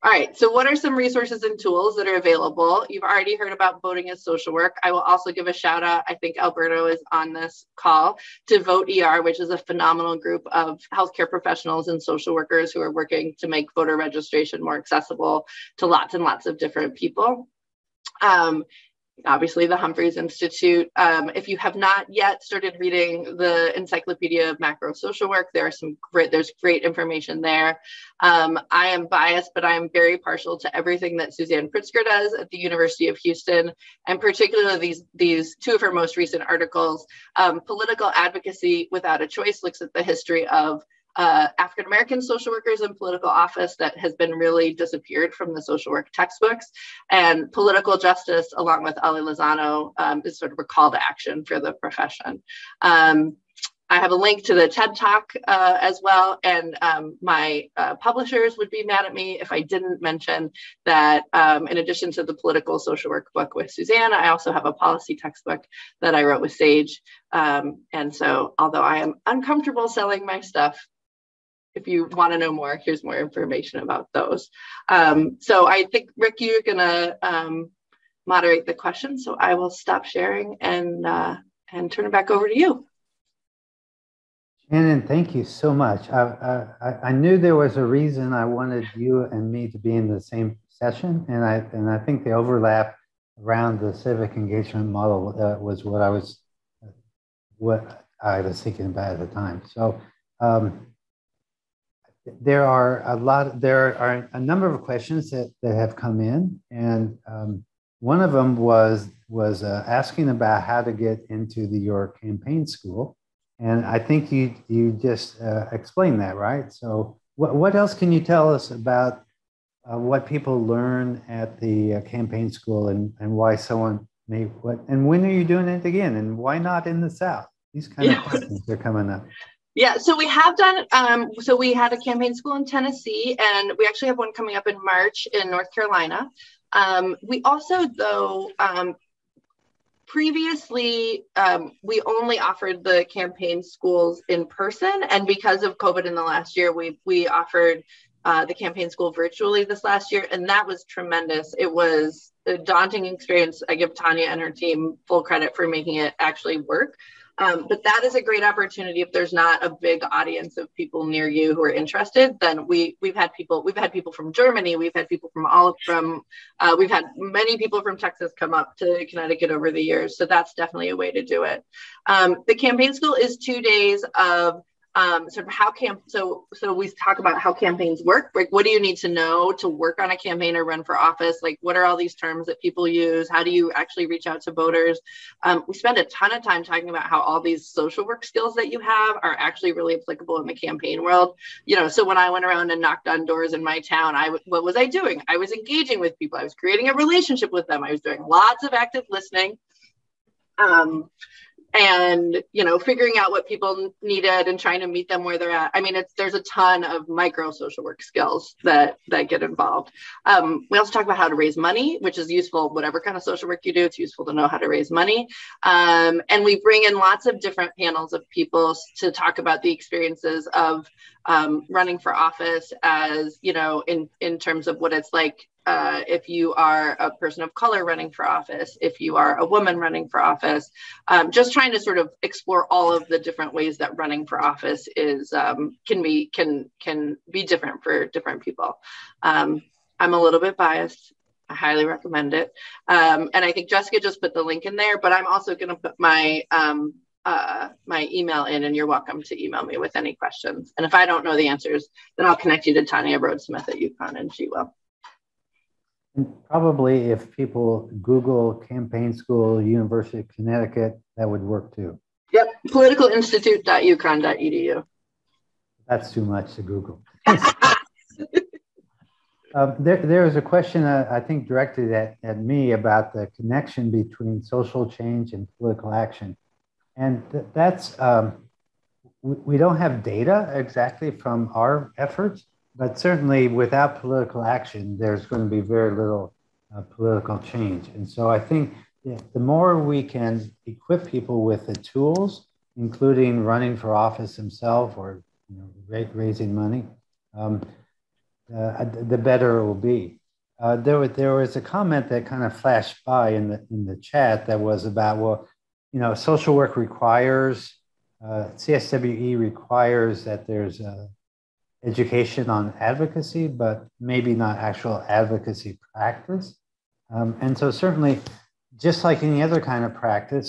All right, so what are some resources and tools that are available? You've already heard about voting as social work. I will also give a shout out, I think Alberto is on this call, to Vote E R, which is a phenomenal group of healthcare professionals and social workers who are working to make voter registration more accessible to lots and lots of different people. Um, Obviously, the Humphreys Institute. Um, if you have not yet started reading the Encyclopedia of Macro Social Work, there are some great, there's great information there. Um, I am biased, but I am very partial to everything that Suzanne Pritzker does at the University of Houston, and particularly these, these two of her most recent articles. Um, Political Advocacy Without a Choice looks at the history of Uh, African-American social workers in political office that has been really disappeared from the social work textbooks. And Political Justice, along with Ali Lozano, um, is sort of a call to action for the profession. Um, I have a link to the TED Talk uh, as well. And um, my uh, publishers would be mad at me if I didn't mention that um, in addition to the political social work book with Suzanne, I also have a policy textbook that I wrote with Sage. Um, and so although I am uncomfortable selling my stuff, if you want to know more, here's more information about those. Um, so I think, Rick, you're going to um, moderate the questions. So I will stop sharing and, uh, and turn it back over to you. Shannon, thank you so much. I, I, I knew there was a reason I wanted you and me to be in the same session, and I, and I think the overlap around the civic engagement model uh, was what I was what I was thinking about at the time. So um, there are a lot. There are a number of questions that that have come in, and um, one of them was was uh, asking about how to get into the, your campaign school. And I think you, you just uh, explained that, right? So what, what else can you tell us about uh, what people learn at the uh, campaign school and, and why someone may, what, and when are you doing it again? And why not in the South? These kind yeah. of questions are coming up. Yeah, so we have done, um, so we had a campaign school in Tennessee, and we actually have one coming up in March in North Carolina. Um, we also, though, um, previously, um, we only offered the campaign schools in person, and because of COVID in the last year, we we offered uh, the campaign school virtually this last year, and that was tremendous. It was a daunting experience. I give Tanya and her team full credit for making it actually work. Um, but that is a great opportunity. If there's not a big audience of people near you who are interested, then we we've had people we've had people from Germany, we've had people from all from uh, we've had many people from Texas come up to Connecticut over the years. So that's definitely a way to do it. Um, the campaign school is two days of um, sort of how camp. So so we talk about how campaigns work. Like, what do you need to know to work on a campaign or run for office? Like, what are all these terms that people use? How do you actually reach out to voters? Um, we spend a ton of time talking about how all these social work skills that you have are actually really applicable in the campaign world. You know, so when I went around and knocked on doors in my town, I what was I doing? I was engaging with people. I was creating a relationship with them. I was doing lots of active listening. Um, And, you know, figuring out what people needed and trying to meet them where they're at. I mean, it's, there's a ton of micro social work skills that, that get involved. Um, we also talk about how to raise money, which is useful, whatever kind of social work you do, it's useful to know how to raise money. Um, and we bring in lots of different panels of people to talk about the experiences of um, running for office as, you know, in, in terms of what it's like. Uh, if you are a person of color running for office, if you are a woman running for office, um, just trying to sort of explore all of the different ways that running for office is um, can be can can be different for different people. Um, I'm a little bit biased. I highly recommend it, um, and I think Jessica just put the link in there. But I'm also going to put my um, uh, my email in, and you're welcome to email me with any questions. And if I don't know the answers, then I'll connect you to Tanya Rhodes-Smith at UConn, and she will. Probably if people Google campaign school, University of Connecticut, that would work too. Yep, political institute dot u conn dot e d u. That's too much to Google. uh, there, there was a question, uh, I think, directed at, at me about the connection between social change and political action. And th that's, um, we, we don't have data exactly from our efforts, but certainly without political action, there's going to be very little uh, political change. And so I think the more we can equip people with the tools, including running for office themselves or you know, raising money, um, uh, the better it will be. Uh, there, was, there was a comment that kind of flashed by in the, in the chat that was about, well, you know, social work requires, uh, C S W E requires that there's a education on advocacy, but maybe not actual advocacy practice. Um, and so certainly, just like any other kind of practice,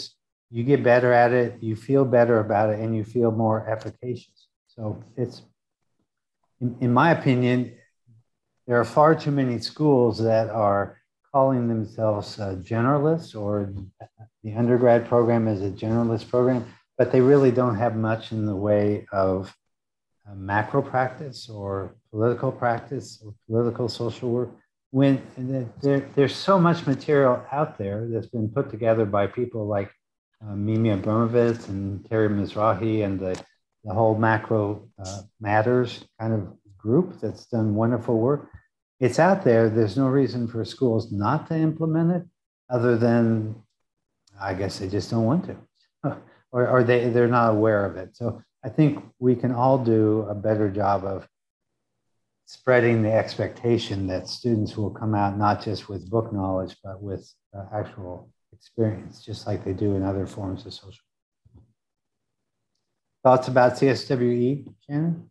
you get better at it, you feel better about it, and you feel more efficacious. So it's, in, in my opinion, there are far too many schools that are calling themselves uh, generalists, or the undergrad program is a generalist program, but they really don't have much in the way of macro practice or political practice or political social work, when there, there's so much material out there that's been put together by people like uh, Mimi Abramovitz and Terry Mizrahi and the, the whole Macro uh, Matters kind of group that's done wonderful work. It's out there. There's no reason for schools not to implement it other than, I guess, they just don't want to, or, or they, they're not aware of it. So I think we can all do a better job of spreading the expectation that students will come out not just with book knowledge, but with uh, actual experience, just like they do in other forms of social. Thoughts about C S W E, Shannon?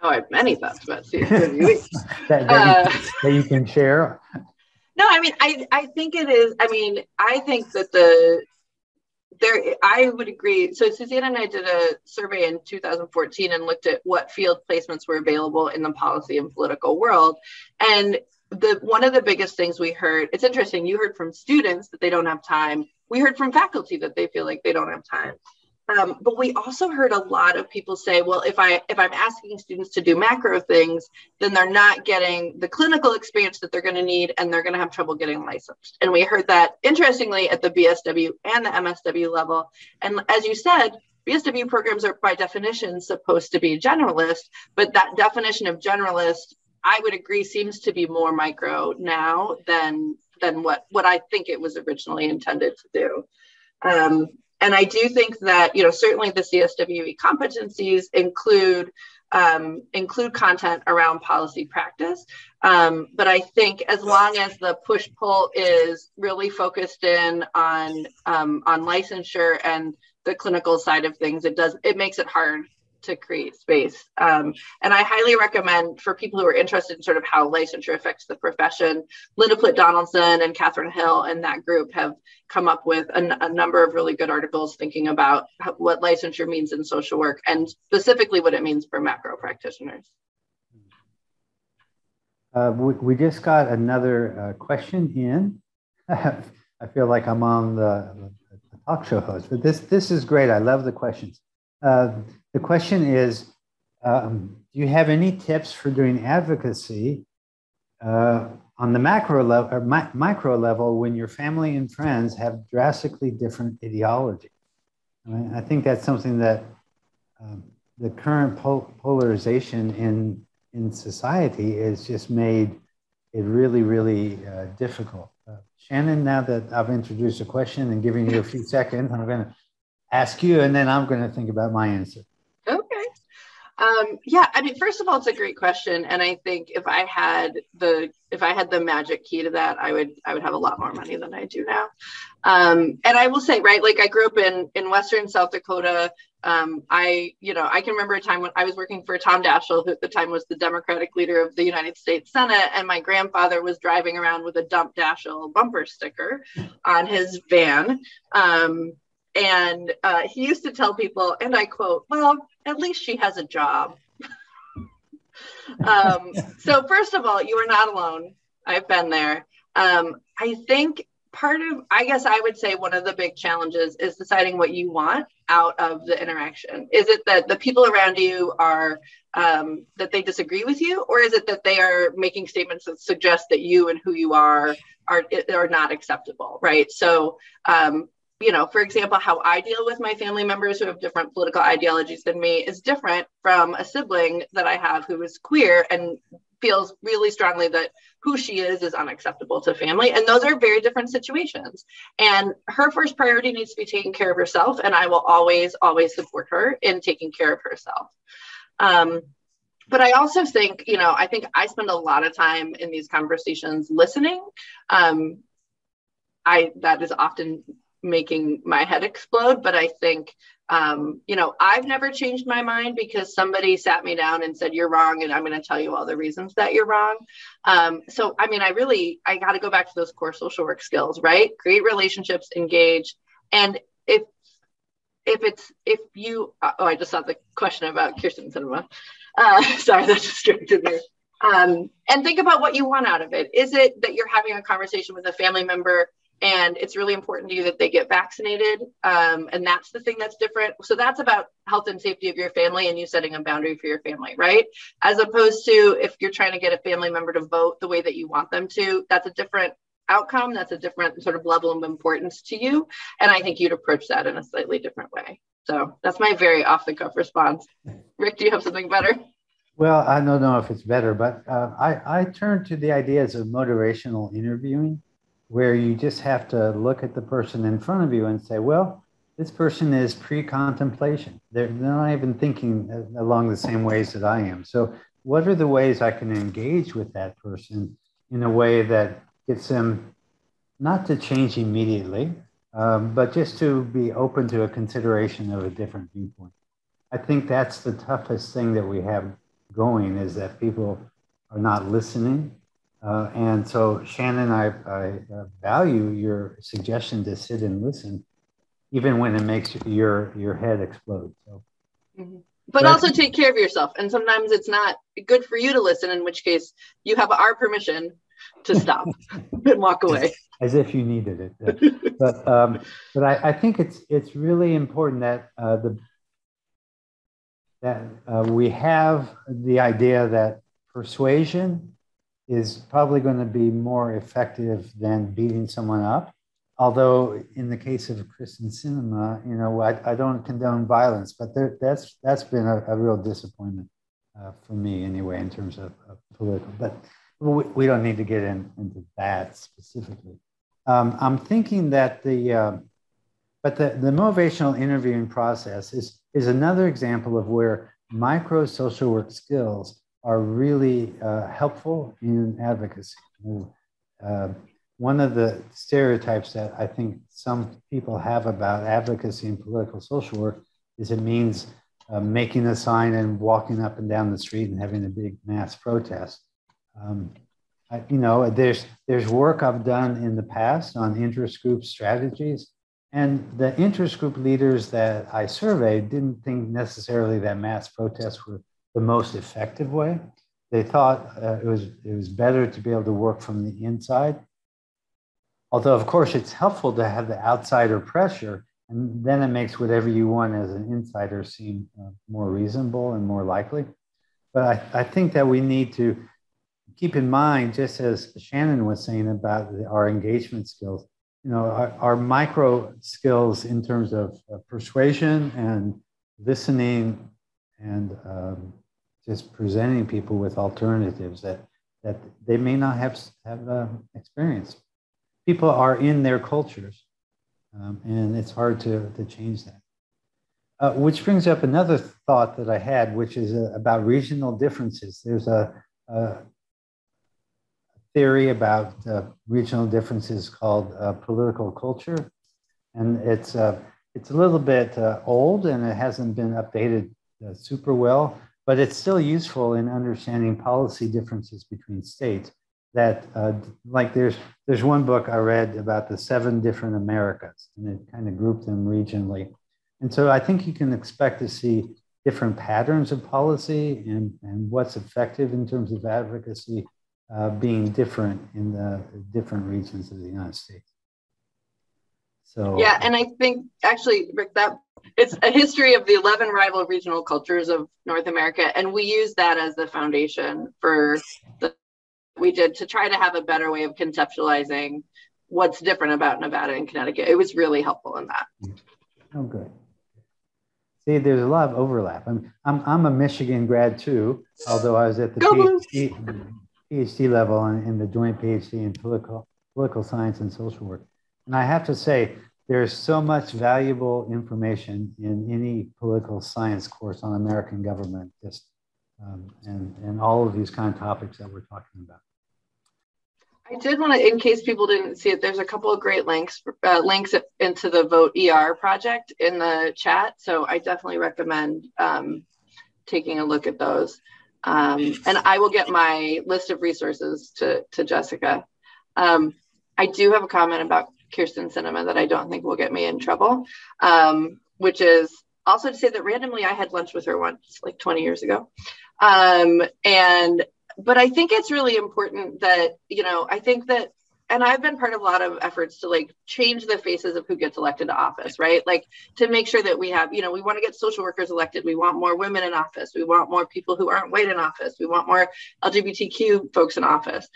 Oh, I have many thoughts about C S W E. that, that, uh, you, that you can share? No, I mean, I, I think it is, I mean, I think that the, there, I would agree. So Suzanne and I did a survey in two thousand fourteen and looked at what field placements were available in the policy and political world. And the one of the biggest things we heard, it's interesting, you heard from students that they don't have time. We heard from faculty that they feel like they don't have time. Um, but we also heard a lot of people say, well, if, I, if I'm asking students to do macro things, then they're not getting the clinical experience that they're going to need, and they're going to have trouble getting licensed. And we heard that, interestingly, at the B S W and the M S W level. And as you said, B S W programs are by definition supposed to be generalist, but that definition of generalist, I would agree, seems to be more micro now than, than what, what I think it was originally intended to do. Um, And I do think that, you know, certainly the C S W E competencies include um, include content around policy practice. Um, but I think as long as the push-pull is really focused in on um, on licensure and the clinical side of things, it does it makes it hard to create space. Um, and I highly recommend for people who are interested in sort of how licensure affects the profession, Linda Plitt Donaldson and Catherine Hill and that group have come up with a, a number of really good articles thinking about how, what licensure means in social work and specifically what it means for macro practitioners. Uh, we, we just got another uh, question in. I feel like I'm on the, the talk show host, but this, this is great. I love the questions. Uh, The question is, um, do you have any tips for doing advocacy uh, on the macro level or mi micro level when your family and friends have drastically different ideology? I mean, I think that's something that um, the current pol polarization in, in society has just made it really, really uh, difficult. Uh, Shannon, now that I've introduced a question and giving you a few seconds, I'm going to ask you, and then I'm going to think about my answer. Okay. Um, yeah, I mean, first of all, it's a great question. And I think if I had the if I had the magic key to that, I would I would have a lot more money than I do now. Um, and I will say, right, like I grew up in, in Western South Dakota. Um, I, you know, I can remember a time when I was working for Tom Daschle, who at the time was the Democratic leader of the United States Senate. And my grandfather was driving around with a Dump Daschle bumper sticker on his van. Um, And uh, he used to tell people, and I quote, well, at least she has a job. um, so first of all, you are not alone. I've been there. Um, I think part of, I guess I would say one of the big challenges is deciding what you want out of the interaction. Is it that the people around you are, um, that they disagree with you? Or is it that they are making statements that suggest that you and who you are are, are not acceptable, right? So, um, you know, for example, how I deal with my family members who have different political ideologies than me is different from a sibling that I have who is queer and feels really strongly that who she is is unacceptable to family. And those are very different situations. And her first priority needs to be taking care of herself. And I will always, always support her in taking care of herself. Um, But I also think, you know, I think I spend a lot of time in these conversations listening. Um, I, that is often making my head explode, but I think, um, you know, I've never changed my mind because somebody sat me down and said, you're wrong. And I'm going to tell you all the reasons that you're wrong. Um, so, I mean, I really, I got to go back to those core social work skills, right? Create relationships, engage. And if, if it's, if you, oh, I just saw the question about Kirsten Sinema. Uh, sorry, that distracted me. Um, and think about what you want out of it. Is it that you're having a conversation with a family member and it's really important to you that they get vaccinated? Um, and that's the thing that's different. So that's about health and safety of your family and you setting a boundary for your family, right? As opposed to if you're trying to get a family member to vote the way that you want them to, that's a different outcome that's a different sort of level of importance to you. And I think you'd approach that in a slightly different way. So that's my very off-the-cuff response. Rick, do you have something better? Well, I don't know if it's better, but uh, I, I turn to the ideas of motivational interviewing, where you just have to look at the person in front of you and say, well, this person is pre-contemplation. They're not even thinking along the same ways that I am. So what are the ways I can engage with that person in a way that gets them not to change immediately, Um, but just to be open to a consideration of a different viewpoint. I think that's the toughest thing that we have going, is that people are not listening. Uh, and so, Shannon, I, I value your suggestion to sit and listen, even when it makes your, your head explode. So. Mm-hmm. But that's, also take care of yourself. And sometimes it's not good for you to listen, in which case you have our permission to stop and walk away. As if you needed it. But, um, but I, I think it's, it's really important that, uh, the, that uh, we have the idea that persuasion is probably going to be more effective than beating someone up. Although in the case of Kirsten Sinema, you know, I, I don't condone violence, but there, that's, that's been a, a real disappointment uh, for me anyway, in terms of, of political. But we, we don't need to get in, into that specifically. Um, I'm thinking that the, uh, but the, the motivational interviewing process is, is another example of where micro social work skills are really uh, helpful in advocacy. Uh, one of the stereotypes that I think some people have about advocacy and political social work is it means uh, making a sign and walking up and down the street and having a big mass protest. Um, I, you know, there's, there's work I've done in the past on interest group strategies, and the interest group leaders that I surveyed didn't think necessarily that mass protests were the most effective way. They thought uh, it was, it was better to be able to work from the inside. Although, of course, it's helpful to have the outsider pressure, and then it makes whatever you want as an insider seem uh, more reasonable and more likely. But I, I think that we need to keep in mind, just as Shannon was saying about our engagement skills, you know, our, our micro skills in terms of uh, persuasion and listening and um, just presenting people with alternatives that, that they may not have, have uh, experienced. People are in their cultures, um, and it's hard to, to change that. Uh, which brings up another thought that I had, which is uh, about regional differences. There's a, a theory about uh, regional differences called uh, political culture. And it's, uh, it's a little bit uh, old, and it hasn't been updated uh, super well, but it's still useful in understanding policy differences between states. That uh, like there's, there's one book I read about the seven different Americas, and it kind of grouped them regionally. And so I think you can expect to see different patterns of policy and, and what's effective in terms of advocacy Uh, being different in the different regions of the United States. So yeah, and I think actually, Rick, that it's a history of the eleven rival regional cultures of North America, and we use that as the foundation for the we did to try to have a better way of conceptualizing what's different about Nevada and Connecticut. It was really helpful in that. Oh, good. See, there's a lot of overlap. I'm I'm, I'm a Michigan grad too, although I was at the PhD. PhD level and, and the joint PhD in political, political science and social work. And I have to say, there's so much valuable information in any political science course on American government, just um, and, and all of these kind of topics that we're talking about. I did want to, in case people didn't see it, there's a couple of great links, uh, links into the Vote E R project in the chat. So I definitely recommend um, taking a look at those. Um, and I will get my list of resources to, to Jessica. Um, I do have a comment about Kirsten Sinema that I don't think will get me in trouble, um, which is also to say that randomly I had lunch with her once, like twenty years ago. Um, and, but I think it's really important that, you know, I think that, and I've been part of a lot of efforts to like change the faces of who gets elected to office, right? Like to make sure that we have, you know, we want to get social workers elected. We want more women in office. We want more people who aren't white in office. We want more L G B T Q folks in office.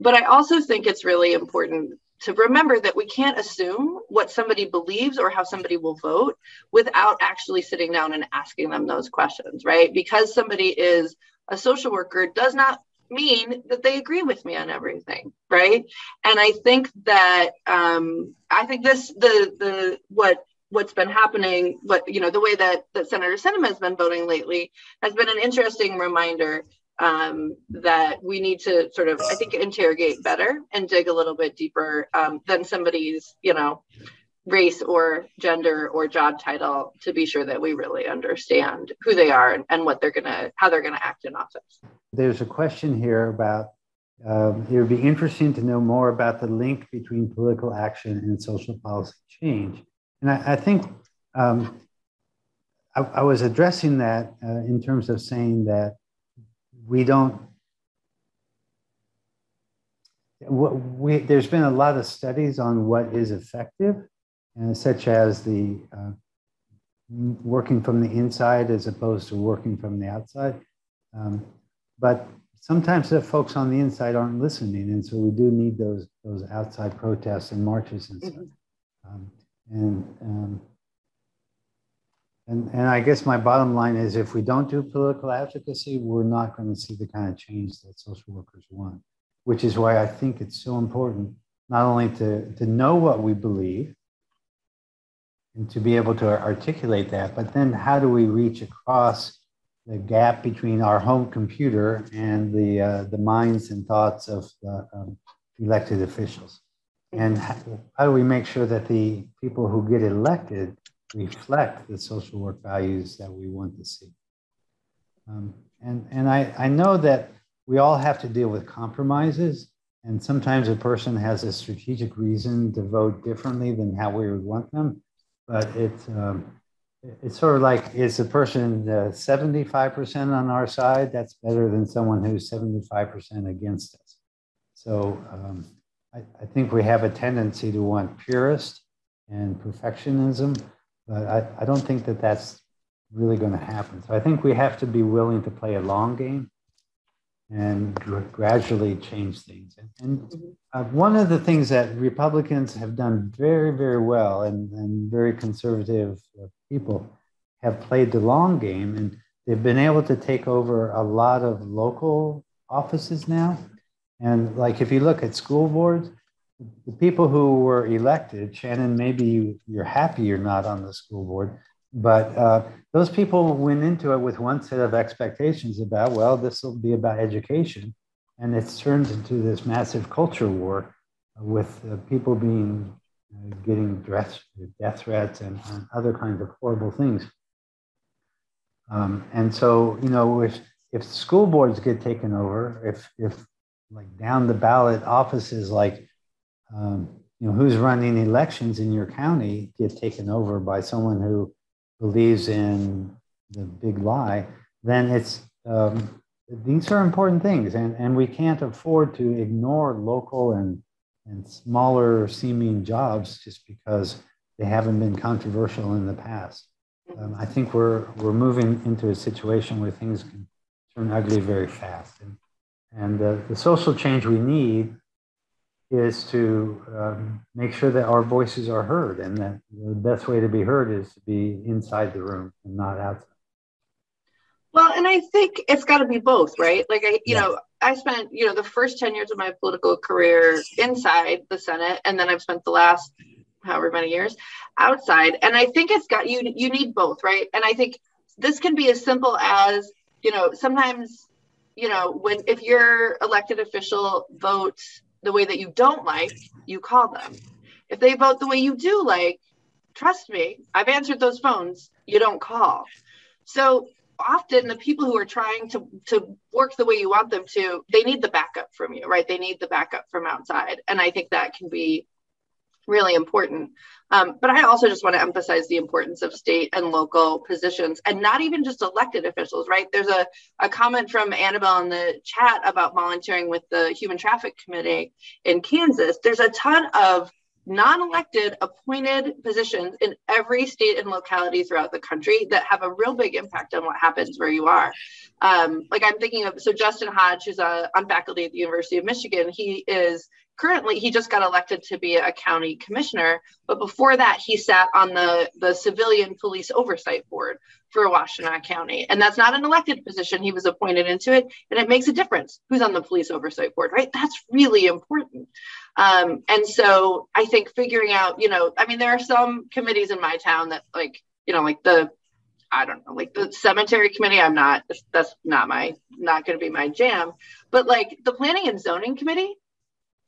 But I also think it's really important to remember that we can't assume what somebody believes or how somebody will vote without actually sitting down and asking them those questions, right? Because somebody is a social worker does not mean that they agree with me on everything, right? And I think that um, I think this the the what what's been happening, what you know, the way that that Senator Sinema has been voting lately has been an interesting reminder um, that we need to sort of I think interrogate better and dig a little bit deeper um, than somebody's you know race or gender or job title to be sure that we really understand who they are and, and what they're gonna how they're gonna act in office. There's a question here about um, it would be interesting to know more about the link between political action and social policy change. And I, I think um, I, I was addressing that uh, in terms of saying that we don't, we, there's been a lot of studies on what is effective, uh, such as the uh, working from the inside as opposed to working from the outside. Um, but sometimes the folks on the inside aren't listening. And so we do need those, those outside protests and marches and stuff. Um, And, um, and, and I guess my bottom line is if we don't do political advocacy, we're not going to see the kind of change that social workers want, which is why I think it's so important not only to, to know what we believe and to be able to articulate that, but then how do we reach across the gap between our home computer and the, uh, the minds and thoughts of uh, um, elected officials? And how do we make sure that the people who get elected reflect the social work values that we want to see? Um, and and I, I know that we all have to deal with compromises. And sometimes a person has a strategic reason to vote differently than how we would want them. But it's, um, it's sort of like, is the person seventy-five percent on our side? That's better than someone who's seventy-five percent against us. So Um, I, I think we have a tendency to want purist and perfectionism, but I, I don't think that that's really going to happen. So I think we have to be willing to play a long game and gr gradually change things. And, and uh, one of the things that Republicans have done very, very well and, and very conservative people have played the long game, and they've been able to take over a lot of local offices now. And like, if you look at school boards, the people who were elected, Shannon, maybe you, you're happy you're not on the school board, but uh, those people went into it with one set of expectations about, well, this will be about education. And it's turned into this massive culture war with uh, people being, uh, getting death, death threats and, and other kinds of horrible things. Um, and so, you know, if, if school boards get taken over, if, if like down the ballot offices, like, um, you know, who's running elections in your county get taken over by someone who believes in the big lie, then it's, um, these are important things. And, and we can't afford to ignore local and, and smaller seeming jobs just because they haven't been controversial in the past. Um, I think we're, we're moving into a situation where things can turn ugly very fast. And, And uh, the social change we need is to um, make sure that our voices are heard, and that the best way to be heard is to be inside the room and not outside. Well, and I think it's got to be both, right? Like, I, you yes. know, I spent, you know, the first ten years of my political career inside the Senate, and then I've spent the last however many years outside. And I think it's got, you, you need both, right? And I think this can be as simple as, you know, sometimes, you know, when if your elected official votes the way that you don't like, you call them. If they vote the way you do like, trust me, I've answered those phones, you don't call. So often the people who are trying to, to work the way you want them to, they need the backup from you, right? They need the backup from outside. And I think that can be really important. Um, but I also just want to emphasize the importance of state and local positions, and not even just elected officials, right? There's a, a comment from Annabelle in the chat about volunteering with the Human Trafficking Committee in Kansas. There's a ton of non-elected appointed positions in every state and locality throughout the country that have a real big impact on what happens where you are. Um, like I'm thinking of, so Justin Hodge, who's uh, on faculty at the University of Michigan, he is currently, he just got elected to be a county commissioner, but before that he sat on the, the Civilian Police Oversight Board for Washtenaw County. And that's not an elected position, he was appointed into it, and it makes a difference who's on the police oversight board, right? That's really important. Um, and so I think figuring out, you know, I mean, there are some committees in my town that like, you know, like the, I don't know, like the cemetery committee, I'm not, that's not my, not gonna be my jam, but like the planning and zoning committee,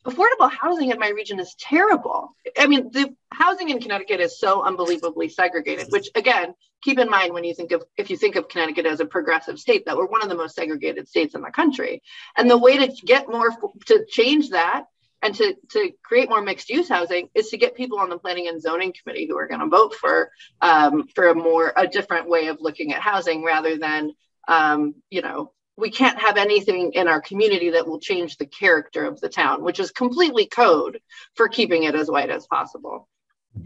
affordable housing in my region is terrible. I mean, the housing in Connecticut is so unbelievably segregated, which again, keep in mind when you think of, if you think of Connecticut as a progressive state, that we're one of the most segregated states in the country. And the way to get more, to change that and to, to create more mixed use housing is to get people on the planning and zoning committee who are gonna vote for, um, for a more, a different way of looking at housing rather than, um, you know, we can't have anything in our community that will change the character of the town, which is completely code for keeping it as white as possible.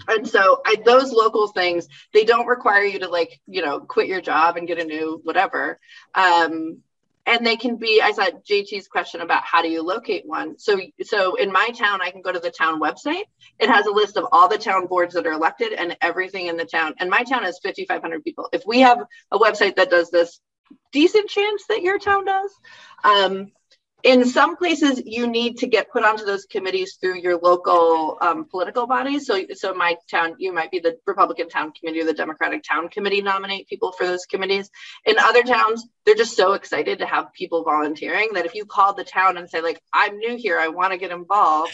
And so I, those local things, they don't require you to like, you know, quit your job and get a new whatever. Um, and they can be, I saw J T's question about how do you locate one. So, so in my town, I can go to the town website. It has a list of all the town boards that are elected and everything in the town. And my town has fifty-five hundred people. If we have a website that does this, decent chance that your town does. Um, in some places, you need to get put onto those committees through your local um, political bodies. So, so my town, you might be the Republican town committee or the Democratic town committee nominate people for those committees. In other towns, they're just so excited to have people volunteering that if you call the town and say, like, I'm new here, I want to get involved,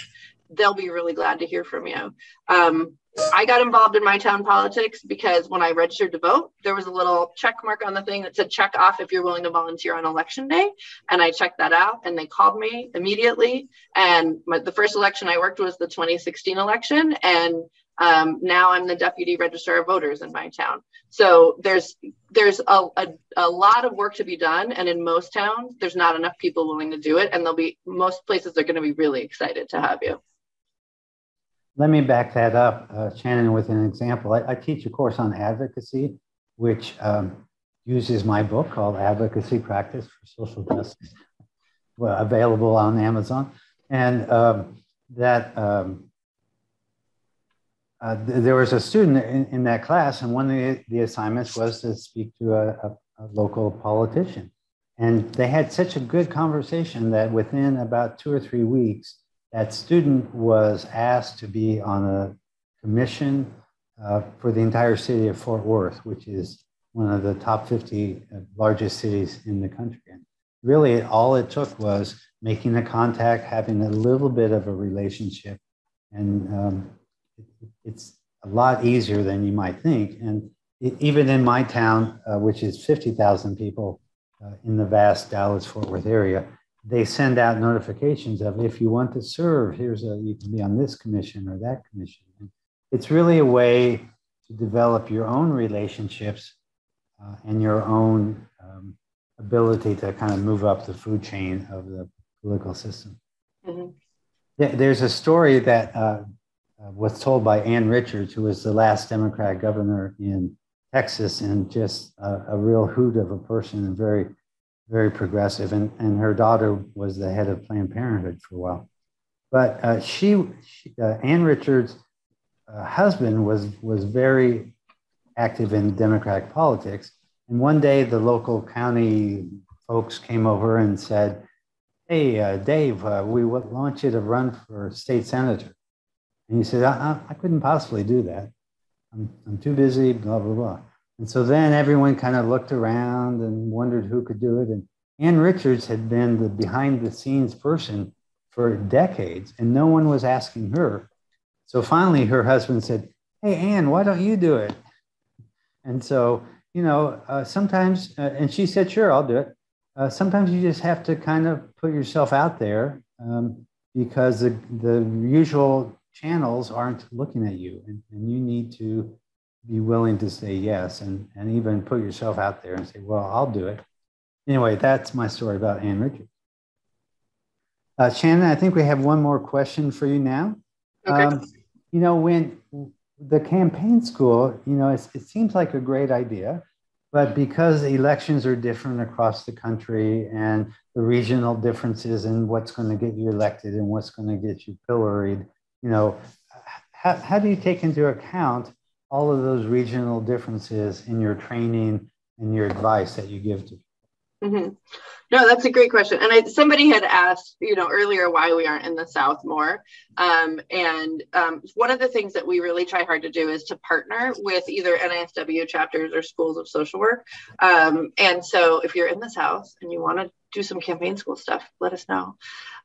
they'll be really glad to hear from you. Um, I got involved in my town politics because when I registered to vote, there was a little check mark on the thing that said check off if you're willing to volunteer on election day. And I checked that out and they called me immediately. And my, the first election I worked was the twenty sixteen election. And um, now I'm the deputy registrar of voters in my town. So there's there's a, a, a lot of work to be done. And in most towns, there's not enough people willing to do it. And they'll be, most places are going to be really excited to have you. Let me back that up, uh, Shannon, with an example. I, I teach a course on advocacy, which um, uses my book called Advocacy Practice for Social Justice, well, available on Amazon. And um, that um, uh, th there was a student in, in that class, and one of the, the assignments was to speak to a, a, a local politician. And they had such a good conversation that within about two or three weeks, that student was asked to be on a commission uh, for the entire city of Fort Worth, which is one of the top fifty largest cities in the country. And really, all it took was making a contact, having a little bit of a relationship, and um, it, it's a lot easier than you might think. And it, even in my town, uh, which is fifty thousand people uh, in the vast Dallas-Fort Worth area, they send out notifications of, if you want to serve, here's a, you can be on this commission or that commission. And it's really a way to develop your own relationships uh, and your own um, ability to kind of move up the food chain of the political system. Mm-hmm. There's a story that uh, was told by Ann Richards, who was the last Democratic governor in Texas, and just a, a real hoot of a person, and very very progressive, and, and her daughter was the head of Planned Parenthood for a while. But uh, she, she uh, Ann Richards' uh, husband was, was very active in Democratic politics. And one day the local county folks came over and said, hey, uh, Dave, uh, we want you to run for state senator. And he said, I, I couldn't possibly do that. I'm, I'm too busy, blah, blah, blah. And so then everyone kind of looked around and wondered who could do it. And Ann Richards had been the behind the scenes person for decades, and no one was asking her. So finally, her husband said, hey, Ann, why don't you do it? And so, you know, uh, sometimes, uh, and she said, sure, I'll do it. Uh, sometimes you just have to kind of put yourself out there um, because the, the usual channels aren't looking at you, and, and you need to be willing to say yes, and, and even put yourself out there and say, well, I'll do it. Anyway, that's my story about Ann Richards. Uh, Shannon, I think we have one more question for you now. Okay. Um, you know, when the campaign school, you know, it's, it seems like a great idea, but because elections are different across the country and the regional differences in what's going to get you elected and what's going to get you pilloried, you know, how, how do you take into account all of those regional differences in your training and your advice that you give to? Mm-hmm. No, that's a great question. And I, somebody had asked, you know, earlier why we aren't in the South more. Um, and um, one of the things that we really try hard to do is to partner with either N A S W chapters or schools of social work. Um, and so if you're in the South and you want to do some campaign school stuff, let us know.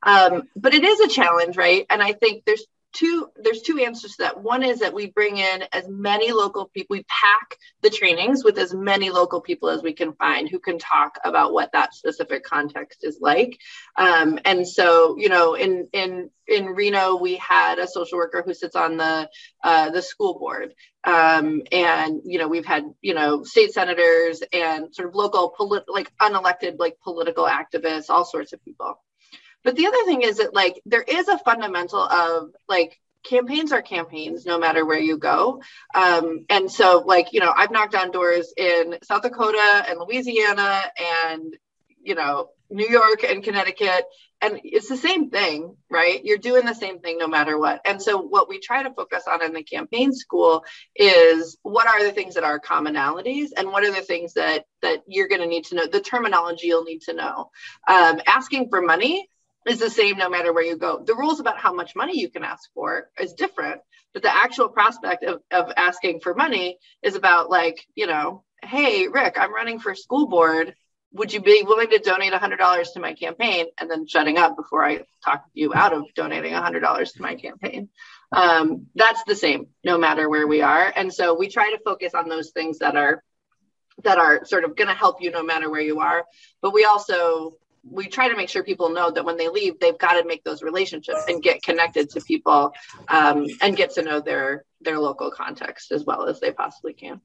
Um, but it is a challenge, right? And I think there's Two, there's two answers to that. One is that we bring in as many local people, we pack the trainings with as many local people as we can find who can talk about what that specific context is like. Um, and so, you know, in in in Reno, we had a social worker who sits on the uh, the school board. Um, and, you know, we've had, you know, state senators and sort of local, polit- like unelected, like political activists, all sorts of people. But the other thing is that, like, there is a fundamental of, like, campaigns are campaigns no matter where you go. Um, and so, like, you know, I've knocked on doors in South Dakota and Louisiana and, you know, New York and Connecticut, and it's the same thing, right? You're doing the same thing no matter what. And so what we try to focus on in the campaign school is what are the things that are commonalities and what are the things that that you're going to need to know, the terminology you'll need to know. Um, asking for money is the same no matter where you go. The rules about how much money you can ask for is different, but the actual prospect of, of asking for money is about, like, you know, hey, Rick, I'm running for school board. Would you be willing to donate one hundred dollars to my campaign? And then shutting up before I talk you out of donating one hundred dollars to my campaign. Um, that's the same no matter where we are. And so we try to focus on those things that are, that are sort of going to help you no matter where you are. But we also, we try to make sure people know that when they leave, they've got to make those relationships and get connected to people um, and get to know their, their local context as well as they possibly can.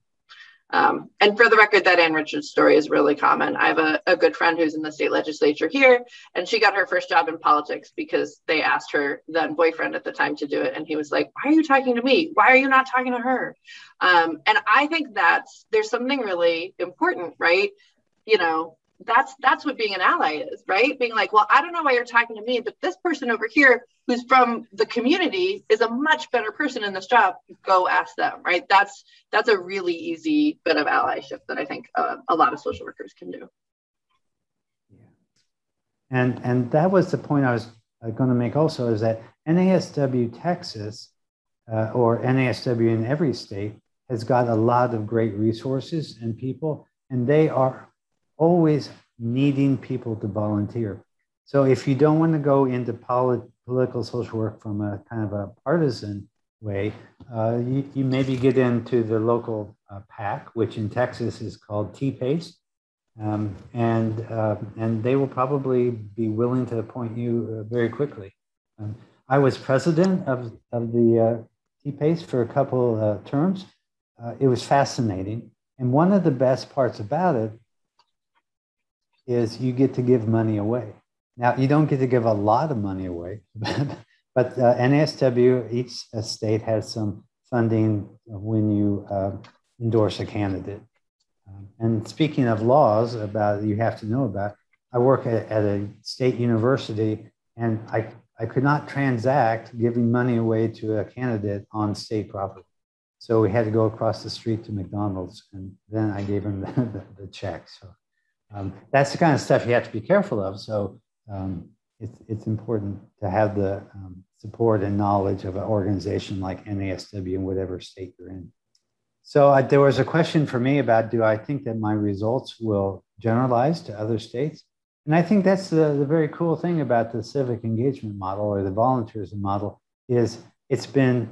Um, and for the record, that Ann Richards story is really common. I have a, a good friend who's in the state legislature here, and she got her first job in politics because they asked her then boyfriend at the time to do it. And he was like, why are you talking to me? Why are you not talking to her? Um, and I think that's, there's something really important, right? You know, That's that's what being an ally is, right? Being like, well, I don't know why you're talking to me, but this person over here who's from the community is a much better person in this job. Go ask them, right? That's that's a really easy bit of allyship that I think uh, a lot of social workers can do. Yeah, and and that was the point I was going to make also, is that N A S W Texas uh, or N A S W in every state has got a lot of great resources and people, and they are always needing people to volunteer. So if you don't want to go into polit- political social work from a kind of a partisan way, uh, you, you maybe get into the local uh, PAC, which in Texas is called T PACE. Um, and, uh, and they will probably be willing to appoint you uh, very quickly. Um, I was president of, of the uh, T PACE for a couple uh, terms. Uh, it was fascinating. And one of the best parts about it is you get to give money away. Now, you don't get to give a lot of money away, but, but uh, N A S W, each state has some funding when you uh, endorse a candidate. Um, and speaking of laws about you have to know about, I work at, at a state university, and I, I could not transact giving money away to a candidate on state property. So we had to go across the street to McDonald's, and then I gave him the, the, the check. So. Um, that's the kind of stuff you have to be careful of. So um, it's, it's important to have the um, support and knowledge of an organization like N A S W in whatever state you're in. So I, there was a question for me about, do I think that my results will generalize to other states? And I think that's the, the very cool thing about the civic engagement model or the volunteerism model, is it's been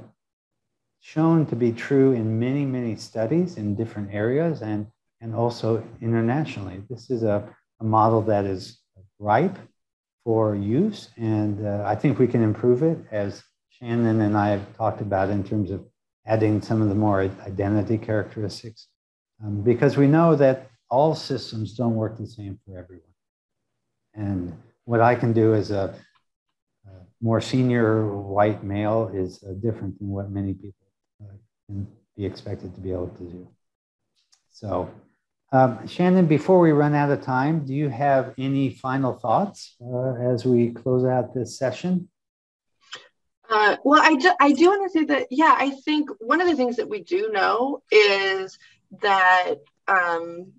shown to be true in many, many studies in different areas, and and also internationally. This is a, a model that is ripe for use, and uh, I think we can improve it, as Shannon and I have talked about, in terms of adding some of the more identity characteristics, um, because we know that all systems don't work the same for everyone. And what I can do as a, a more senior white male is uh, different than what many people uh, can be expected to be able to do. So um, Shannon, before we run out of time, do you have any final thoughts uh, as we close out this session? Uh, well, I do, I do want to say that, yeah, I think one of the things that we do know is that um,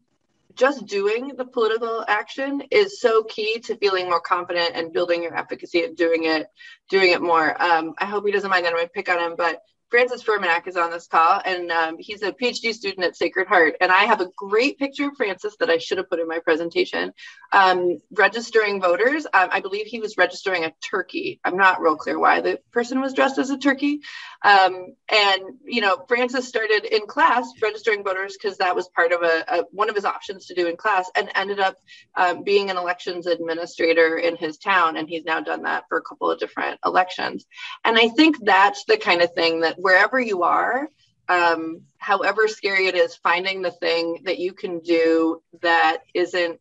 just doing the political action is so key to feeling more confident and building your efficacy and doing it, doing it more. Um, I hope he doesn't mind that I'm going to pick on him, but Francis Furmanak is on this call, and um, he's a PhD student at Sacred Heart. And I have a great picture of Francis that I should have put in my presentation. Um, registering voters, um, I believe he was registering a turkey. I'm not real clear why the person was dressed as a turkey. Um, and, you know, Francis started in class registering voters because that was part of a, a one of his options to do in class, and ended up um, being an elections administrator in his town. And he's now done that for a couple of different elections. And I think that's the kind of thing that wherever you are, um, however scary it is, finding the thing that you can do that isn't,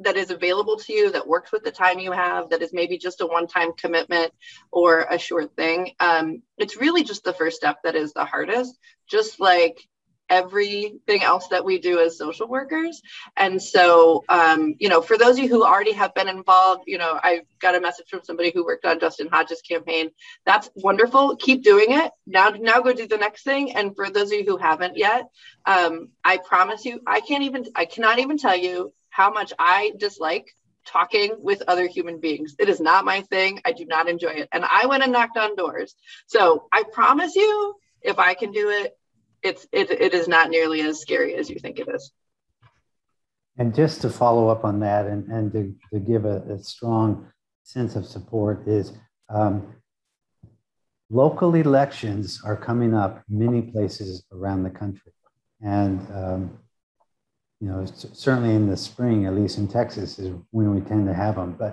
that is available to you, that works with the time you have, that is maybe just a one-time commitment or a short thing. Um, it's really just the first step that is the hardest, just like everything else that we do as social workers. And so, um, you know, for those of you who already have been involved, you know, I got a message from somebody who worked on Justin Hodge's campaign. That's wonderful. Keep doing it. Now, now go do the next thing. And for those of you who haven't yet, um, I promise you, I can't even, I cannot even tell you how much I dislike talking with other human beings. It is not my thing. I do not enjoy it. And I went and knocked on doors. So I promise you, if I can do it, It's, it, it is not nearly as scary as you think it is. And just to follow up on that, and, and to, to give a, a strong sense of support is um, local elections are coming up many places around the country. And, um, you know, certainly in the spring, at least in Texas, is when we tend to have them. But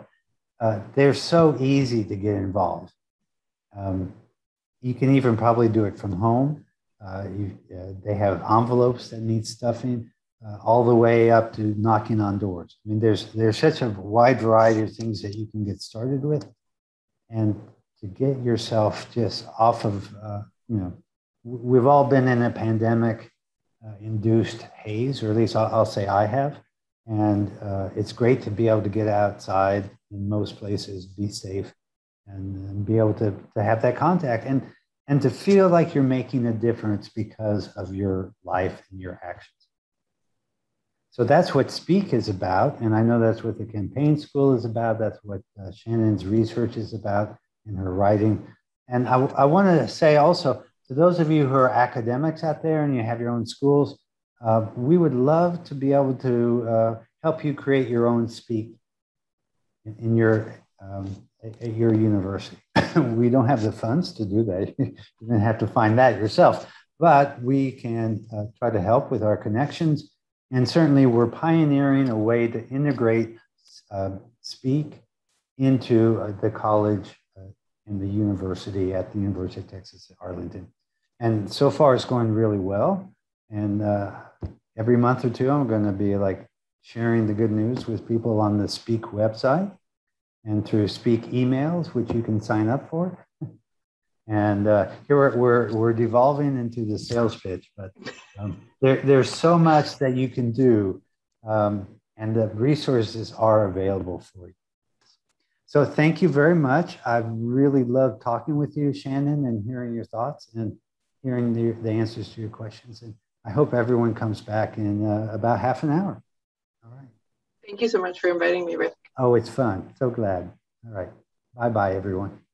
uh, they're so easy to get involved. Um, you can even probably do it from home. Uh, you, uh, they have envelopes that need stuffing, uh, all the way up to knocking on doors. I mean, there's there's such a wide variety of things that you can get started with, and to get yourself just off of, uh, you know, we've all been in a pandemic-induced uh, haze, or at least I'll, I'll say I have, and uh, it's great to be able to get outside in most places, be safe, and, and be able to to have that contact. And. And to feel like you're making a difference because of your life and your actions. So that's what Speak is about. And I know that's what the Campaign School is about. That's what uh, Shannon's research is about in her writing. And I, I wanted to say also, to those of you who are academics out there and you have your own schools, uh, we would love to be able to uh, help you create your own Speak in, in your um, at your university. We don't have the funds to do that. You're going to have to find that yourself. But we can uh, try to help with our connections. And certainly we're pioneering a way to integrate uh, Speak into uh, the college uh, and the university at the University of Texas at Arlington. And so far it's going really well. And uh, every month or two, I'm going to be like sharing the good news with people on the Speak website. And through Speak emails, which you can sign up for. And uh, here we're, we're, we're devolving into the sales pitch, but um, there, there's so much that you can do, um, and the resources are available for you. So thank you very much. I've really loved talking with you, Shannon, and hearing your thoughts and hearing the, the answers to your questions. And I hope everyone comes back in uh, about half an hour. All right. Thank you so much for inviting me, Rick. Oh, it's fun. So glad. All right. Bye-bye, everyone.